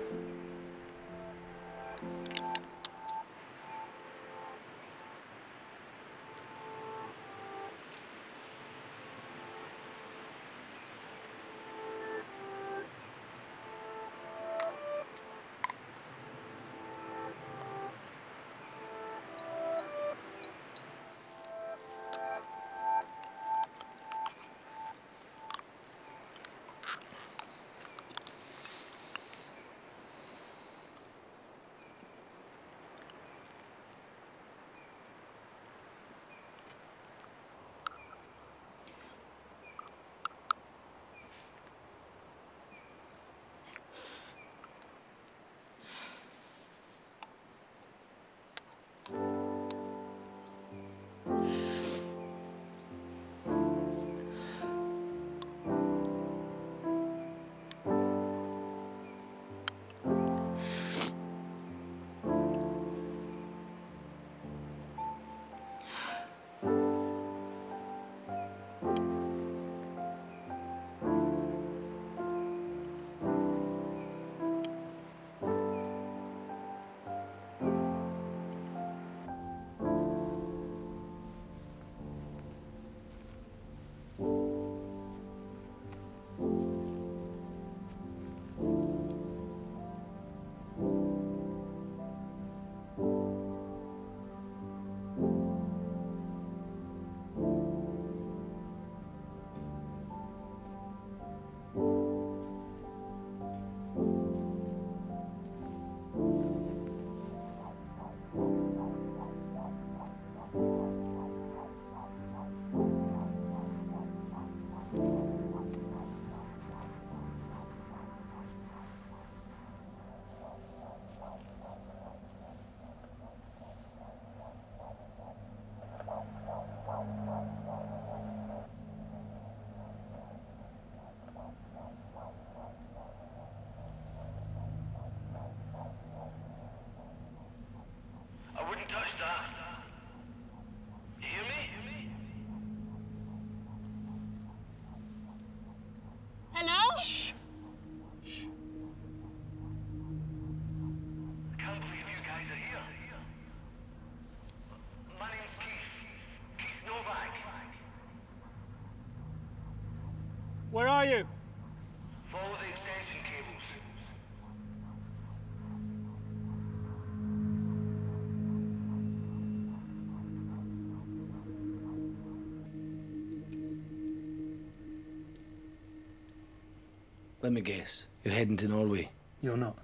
Let me guess. You're heading to Norway. You're not.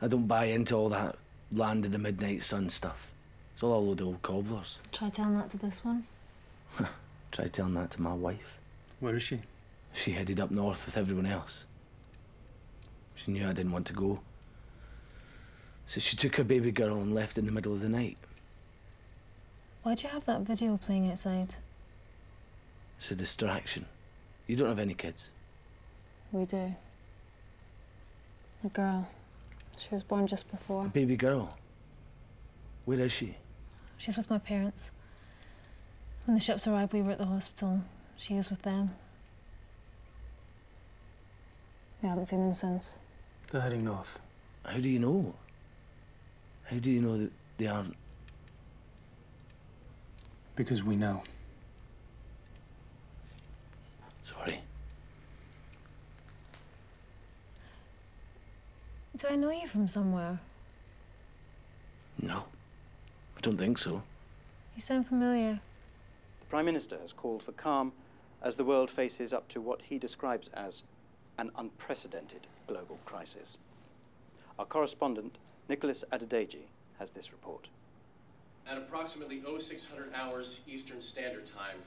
I don't buy into all that land in the midnight sun stuff. It's all a load of old cobblers. Try telling that to this one. Try telling that to my wife. Where is she? She headed up north with everyone else. She knew I didn't want to go. So she took her baby girl and left in the middle of the night. Why'd you have that video playing outside? It's a distraction. You don't have any kids. We do. A girl. She was born just before. A baby girl? Where is she? She's with my parents. When the ships arrived, we were at the hospital. She was with them. We haven't seen them since. They're heading north. How do you know? How do you know that they aren't? Because we know. Sorry. Do I know you from somewhere? No. I don't think so. You sound familiar. The Prime Minister has called for calm as the world faces up to what he describes as an unprecedented global crisis. Our correspondent, Nicholas Adedeji, has this report. At approximately oh six hundred hours Eastern Standard Time,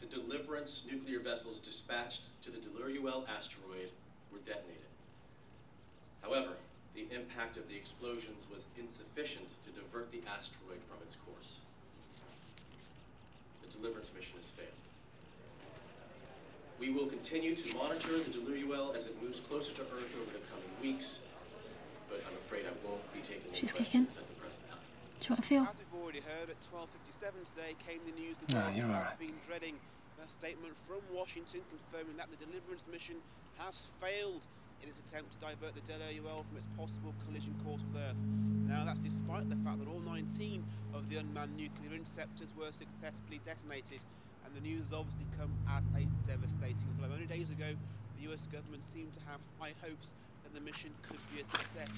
the Deliverance nuclear vessels dispatched to the Deliriuel asteroid were detonated. However, the impact of the explosions was insufficient to divert the asteroid from its course. The Deliverance mission has failed. We will continue to monitor the Deliriuel as it moves closer to Earth over the coming weeks, but I'm afraid I won't be taking any questions at the present time. Do you want to feel? As we've already heard, at twelve fifty-seven today came the news that the world has been dreading. A statement from Washington confirming that the Deliverance mission has failed in its attempt to divert the Deliriuel from its possible collision course with Earth. Now, that's despite the fact that all nineteen of the unmanned nuclear interceptors were successfully detonated, and the news has obviously come as a devastating blow. Only days ago, the U S government seemed to have high hopes that the mission could be a success.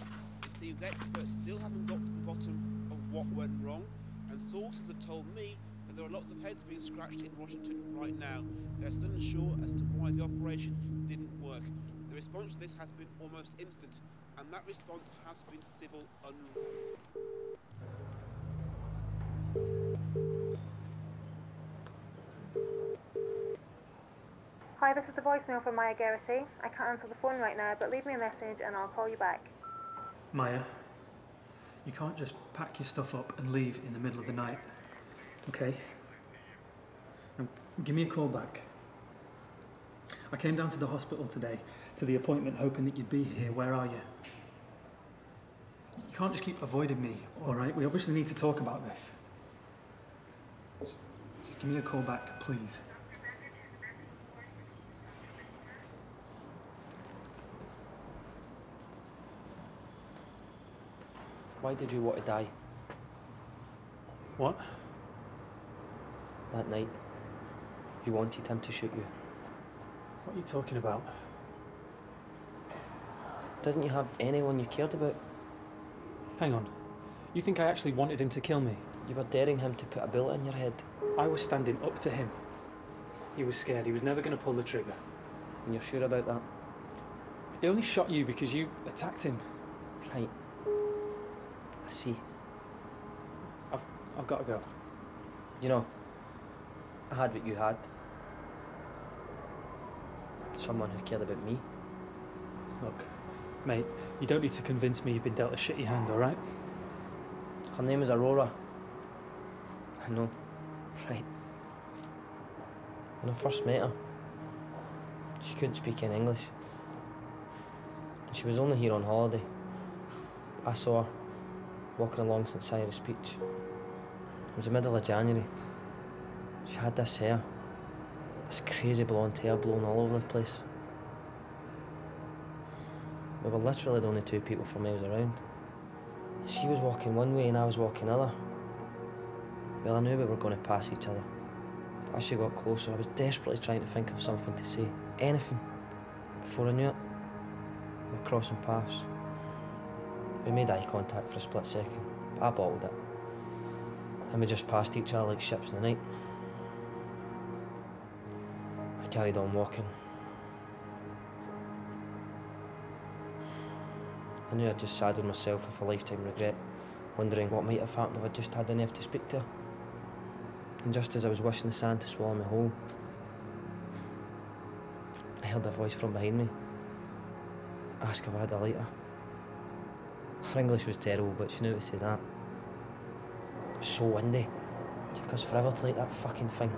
It seems experts still haven't got to the bottom of what went wrong, and sources have told me that there are lots of heads being scratched in Washington right now. They're still unsure as to why the operation didn't work. The response to this has been almost instant, and that response has been civil unrest. Hi, this is the voicemail from Maya Geraghty. I can't answer the phone right now, but leave me a message and I'll call you back. Maya, you can't just pack your stuff up and leave in the middle of the night, okay? Now, give me a call back. I came down to the hospital today, to the appointment, hoping that you'd be here. Where are you? You can't just keep avoiding me, all right? We obviously need to talk about this. Just, just give me a call back, please. Why did you want to die? What? That night, you wanted him to shoot you. What are you talking about? Didn't you have anyone you cared about? Hang on. You think I actually wanted him to kill me? You were daring him to put a bullet in your head. I was standing up to him. He was scared. He was never going to pull the trigger. And you're sure about that? He only shot you because you attacked him. Right. I see. I've, I've got to go. You know, I had what you had. Someone who cared about me. Look, mate, you don't need to convince me you've been dealt a shitty hand, all right? Her name is Aurora. I know, right? When I first met her, she couldn't speak any English. And she was only here on holiday. I saw her walking along St Cyrus Beach. It was the middle of January. She had this hair. This crazy blonde hair blown all over the place. We were literally the only two people for miles around. She was walking one way and I was walking the other. Well, I knew we were going to pass each other. But as she got closer, I was desperately trying to think of something to say. Anything. Before I knew it, we were crossing paths. We made eye contact for a split second, but I bottled it. And we just passed each other like ships in the night. I carried on walking. I knew I'd just saddled myself with a lifetime regret, wondering what might have happened if I'd just had enough to speak to her. And just as I was wishing the sand to swallow me whole, I heard a voice from behind me ask if I had a lighter. Her English was terrible, but she knew to say that. It was so windy. It took us forever to light that fucking thing.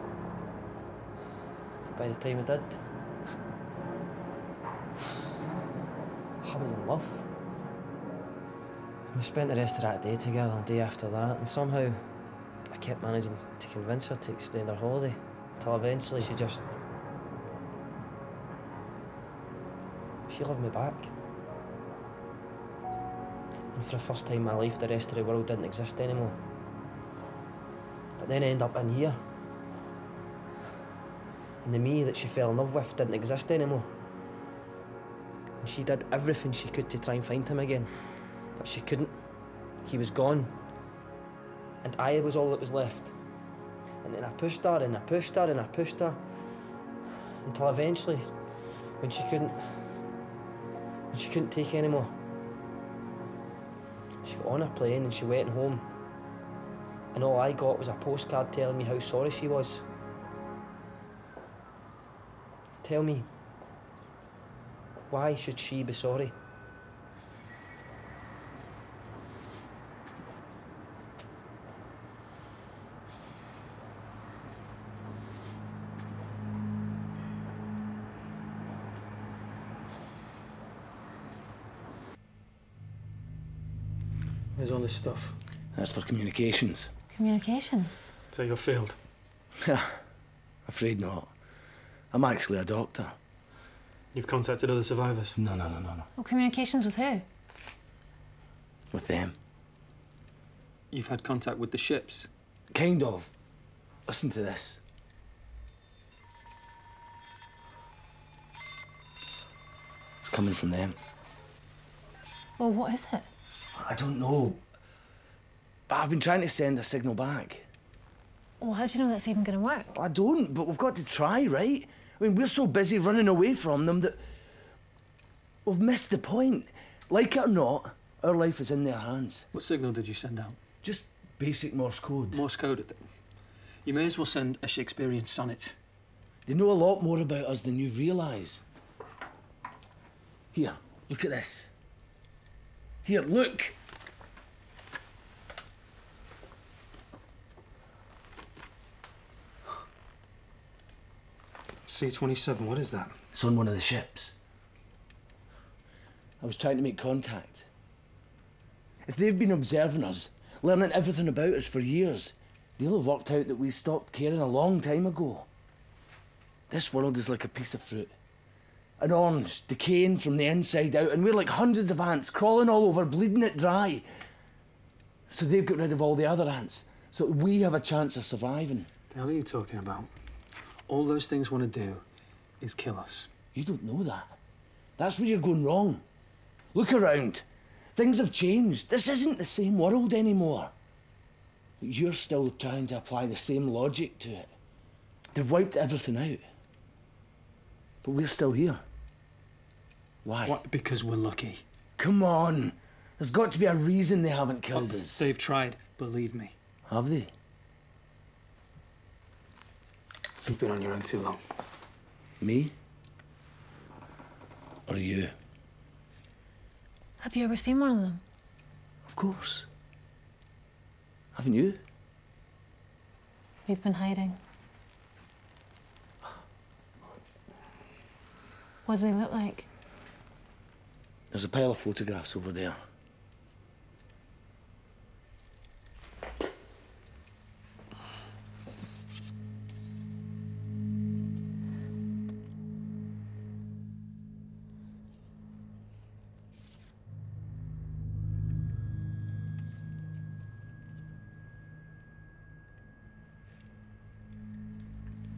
But by the time we did, I was in love. We spent the rest of that day together and the day after that, and somehow I kept managing to convince her to extend her holiday until eventually she just... she loved me back. And for the first time in my life, the rest of the world didn't exist anymore. But then I ended up in here. And the me that she fell in love with didn't exist anymore. And she did everything she could to try and find him again. But she couldn't. He was gone. And I was all that was left. And then I pushed her, and I pushed her, and I pushed her. Until eventually, when she couldn't... when she couldn't take anymore. She got on her plane and she went home. And all I got was a postcard telling me how sorry she was. Tell me, why should she be sorry? Where's all this stuff? That's for communications. Communications? So you're failed? Yeah, afraid not. I'm actually a doctor. You've contacted other survivors? No, no, no, no, no. Well, communications with who? With them. You've had contact with the ships? Kind of. Listen to this. It's coming from them. Well, what is it? I don't know. But I've been trying to send a signal back. Well, how do you know that's even going to work? I don't, but we've got to try, right? I mean, we're so busy running away from them that we've missed the point. Like it or not, our life is in their hands. What signal did you send out? Just basic Morse code. Morse code? You may as well send a Shakespearean sonnet. They know a lot more about us than you realise. Here, look at this. Here, look! C twenty-seven, what is that? It's on one of the ships. I was trying to make contact. If they've been observing us, learning everything about us for years, they'll have worked out that we stopped caring a long time ago. This world is like a piece of fruit. An orange, decaying from the inside out, and we're like hundreds of ants crawling all over, bleeding it dry. So they've got rid of all the other ants, so we have a chance of surviving. The hell are you talking about? All those things want to do is kill us. You don't know that. That's where you're going wrong. Look around. Things have changed. This isn't the same world anymore. But you're still trying to apply the same logic to it. They've wiped everything out. But we're still here. Why? What? Because we're lucky. Come on. There's got to be a reason they haven't killed us. They've tried, believe me. Have they? You've been on your own too long. Me? Or you? Have you ever seen one of them? Of course. Haven't you? We've been hiding. What do they look like? There's a pile of photographs over there.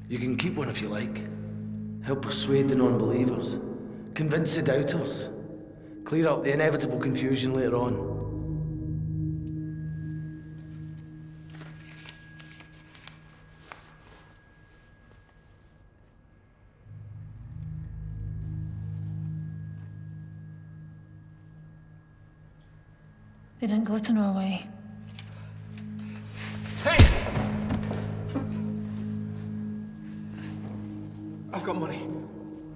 You can keep one if you like. Help persuade the non-believers, convince the doubters, clear up the inevitable confusion later on. They didn't go to Norway. Hey! I've got money.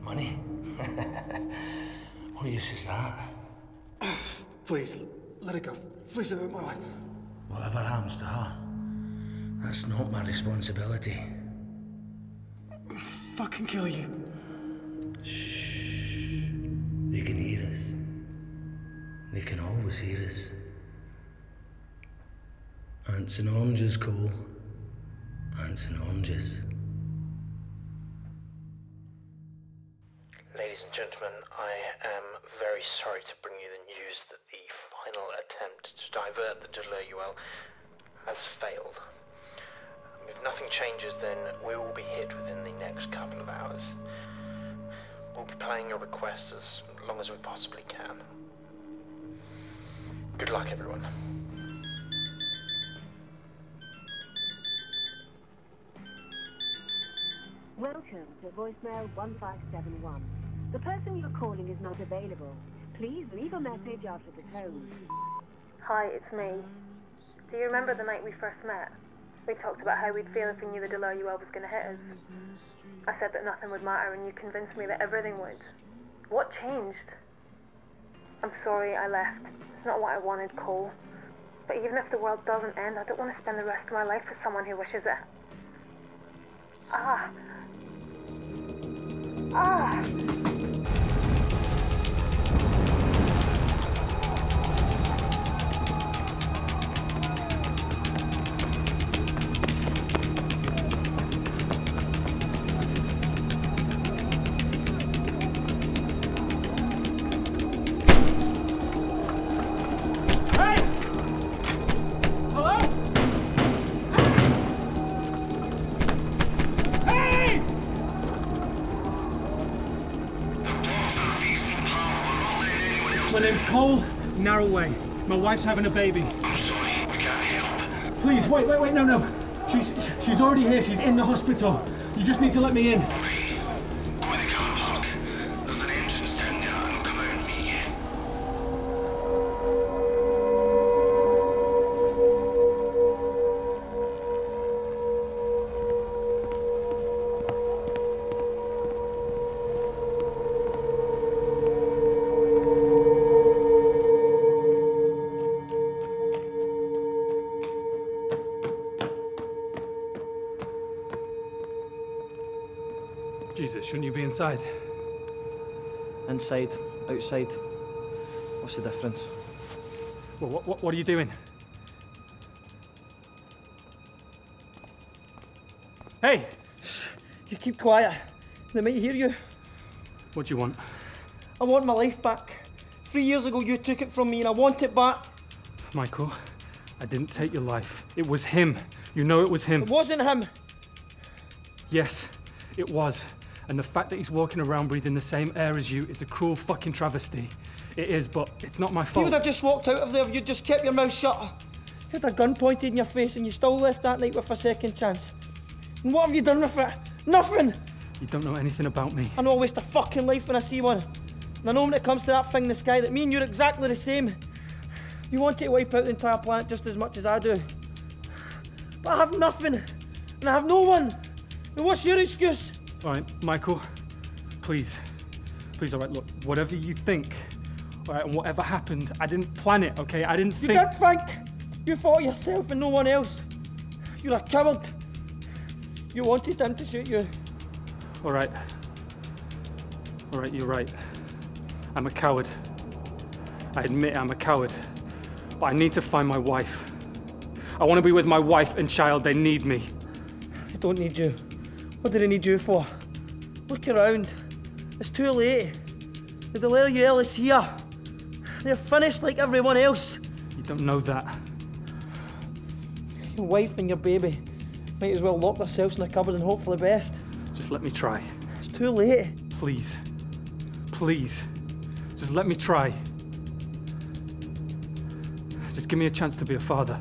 Money? What use is that? Please, let it go. Please, about my life. Whatever happens to her, that's not my responsibility. I'll fucking kill you. Shh. They can hear us. They can always hear us. Ants and oranges, Cole. Ants and oranges. Ladies and gentlemen, I am very sorry to bring you the news that the final attempt to divert the Deleuil U L has failed. If nothing changes, then we will be hit within the next couple of hours. We'll be playing your requests as long as we possibly can. Good luck, everyone. Welcome to voicemail one five seven one. The person you're calling is not available. Please leave a message after the tone. Hi, it's me. Do you remember the night we first met? We talked about how we'd feel if we knew the Deleuil U L was going to hit us. I said that nothing would matter and you convinced me that everything would. What changed? I'm sorry I left. It's not what I wanted, Cole. But even if the world doesn't end, I don't want to spend the rest of my life with someone who wishes it. Ah. Ah. My name's Cole Narrowway. My wife's having a baby. I'm sorry, we can't help. Please, wait, wait, wait, no, no. She's she's already here, she's in the hospital. You just need to let me in. Okay. Go in the car park. There's an entrance down there and I'll come out and meet Jesus, shouldn't you be inside? Inside, outside. What's the difference? Well, what, what, what are you doing? Hey! Shh, you keep quiet. They might hear you. What do you want? I want my life back. Three years ago, you took it from me and I want it back. Michael, I didn't take your life. It was him. You know it was him. It wasn't him. Yes, it was. And the fact that he's walking around breathing the same air as you is a cruel fucking travesty. It is, but it's not my fault. You would have just walked out of there if you'd just kept your mouth shut. You had a gun pointed in your face and you still left that night with a second chance. And what have you done with it? Nothing! You don't know anything about me. I know I waste a fucking life when I see one. And I know when it comes to that thing in the sky that me and you're exactly the same. You want to wipe out the entire planet just as much as I do. But I have nothing. And I have no one. And what's your excuse? All right, Michael, please, please, all right, look, whatever you think, all right, and whatever happened, I didn't plan it, okay? I didn't think- You did think! You fought yourself and no one else. You're a coward. You wanted him to shoot you. All right. All right, you're right. I'm a coward. I admit I'm a coward, but I need to find my wife. I want to be with my wife and child. They need me. I don't need you. What did I need you for? Look around. It's too late. The Deleuil U L is here. They're finished like everyone else. You don't know that. Your wife and your baby might as well lock themselves in a cupboard and hope for the best. Just let me try. It's too late. Please. Please. Just let me try. Just give me a chance to be a father.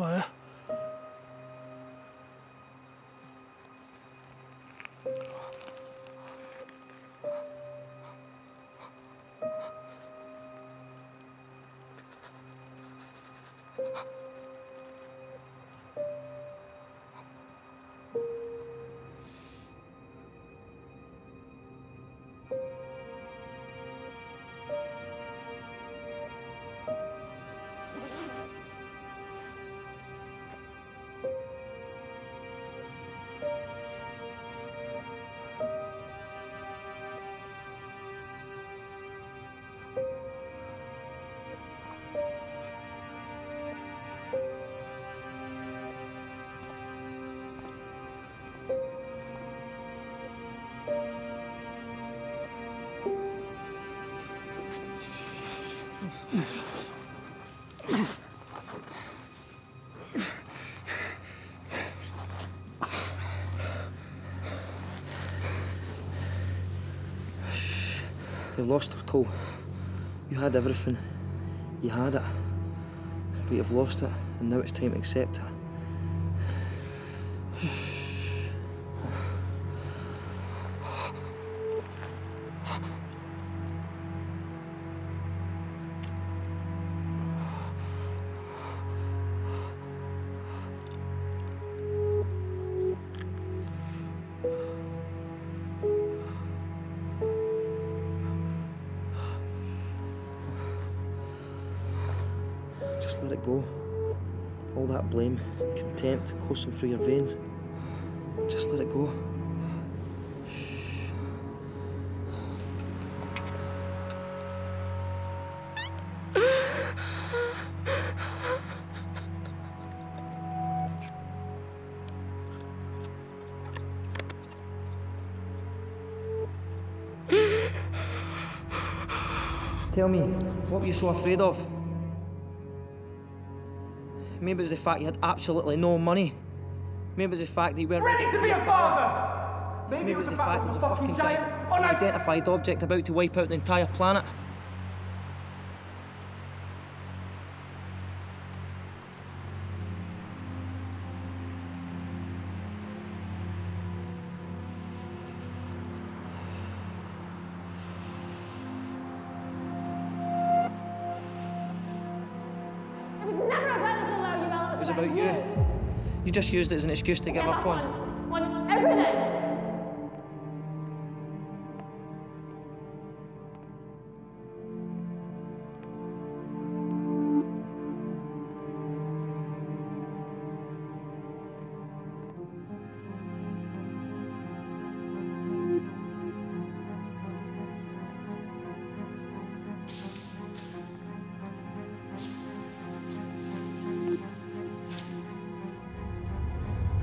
Maya. You've lost her, Cole. You had everything. You had it. But you've lost it, and now it's time to accept it. Let it go. All that blame, contempt coursing through your veins. Just let it go. Tell me, what were you so afraid of? Maybe it was the fact you had absolutely no money. Maybe it was the fact that you weren't ready, ready to be a father. Maybe, Maybe it was the fact that it was a fucking giant, unidentified object about to wipe out the entire planet. It was about you. You just used it as an excuse to give up on. On everything.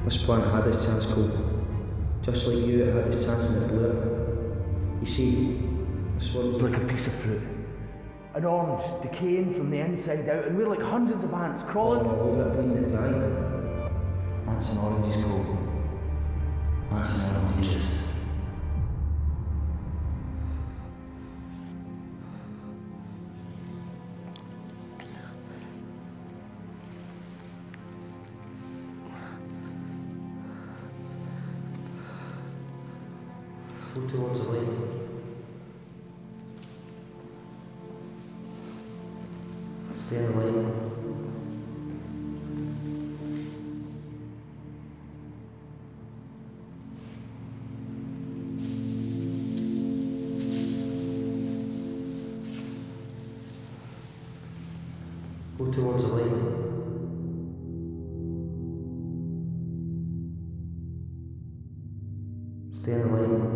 This one had its chance, Cole. Just like you, it had its chance and it blew it. You see, this one's like a piece of fruit. An orange, decaying from the inside out, and we're like hundreds of ants crawling all over it, bleeding and dying. Ants and oranges, Cole. Ants and oranges. Towards the lake. Stay in the lake. Go towards the lake. Stay in the lake.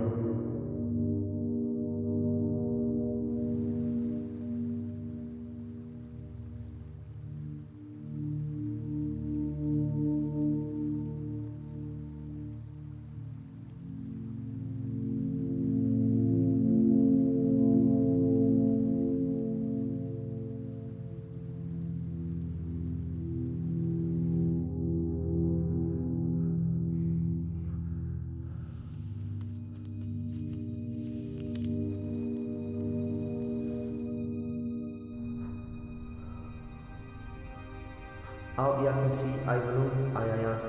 أو يكنسي أيمنون أيايا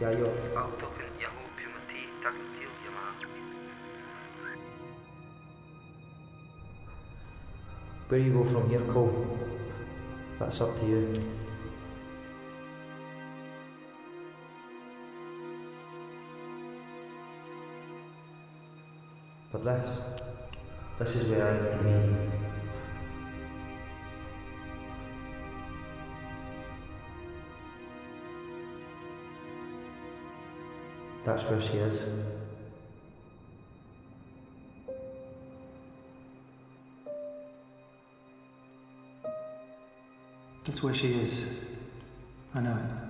يايو أو توكن يهو بيمتي تكنتيو جماعة Where you go from here, Cole? That's up to you. But this, this is where I need to be. That's where she is. That's where she is. I know it.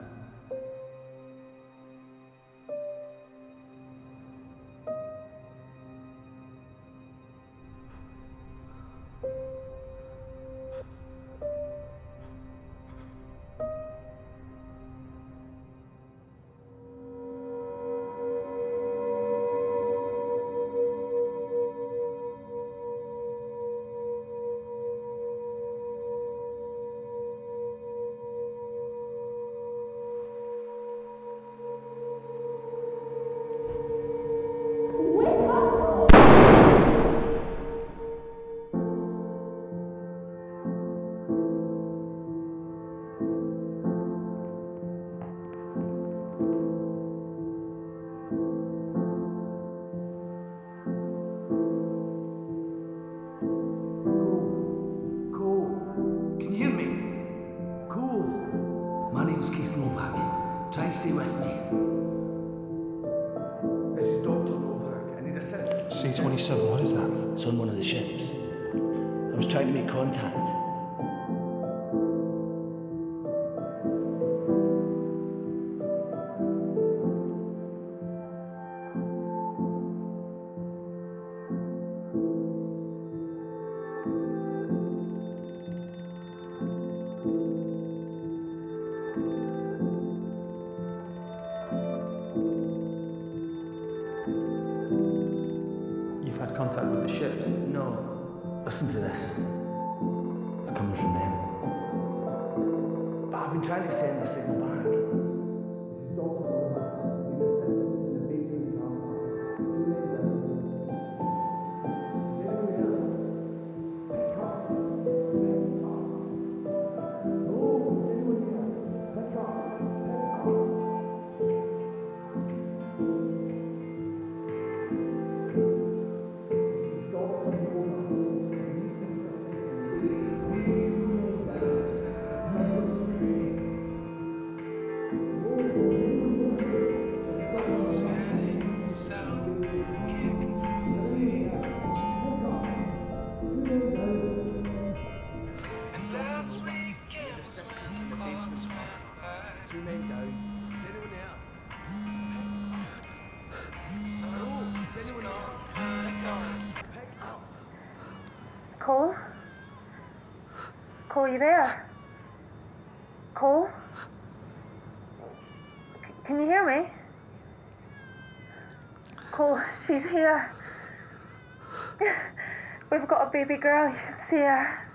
Baby girl, you should see her.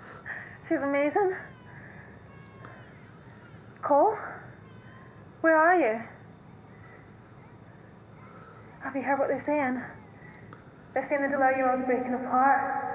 She's amazing. Cole? Where are you? Have you heard what they're saying? They're saying the Deleuil was breaking apart.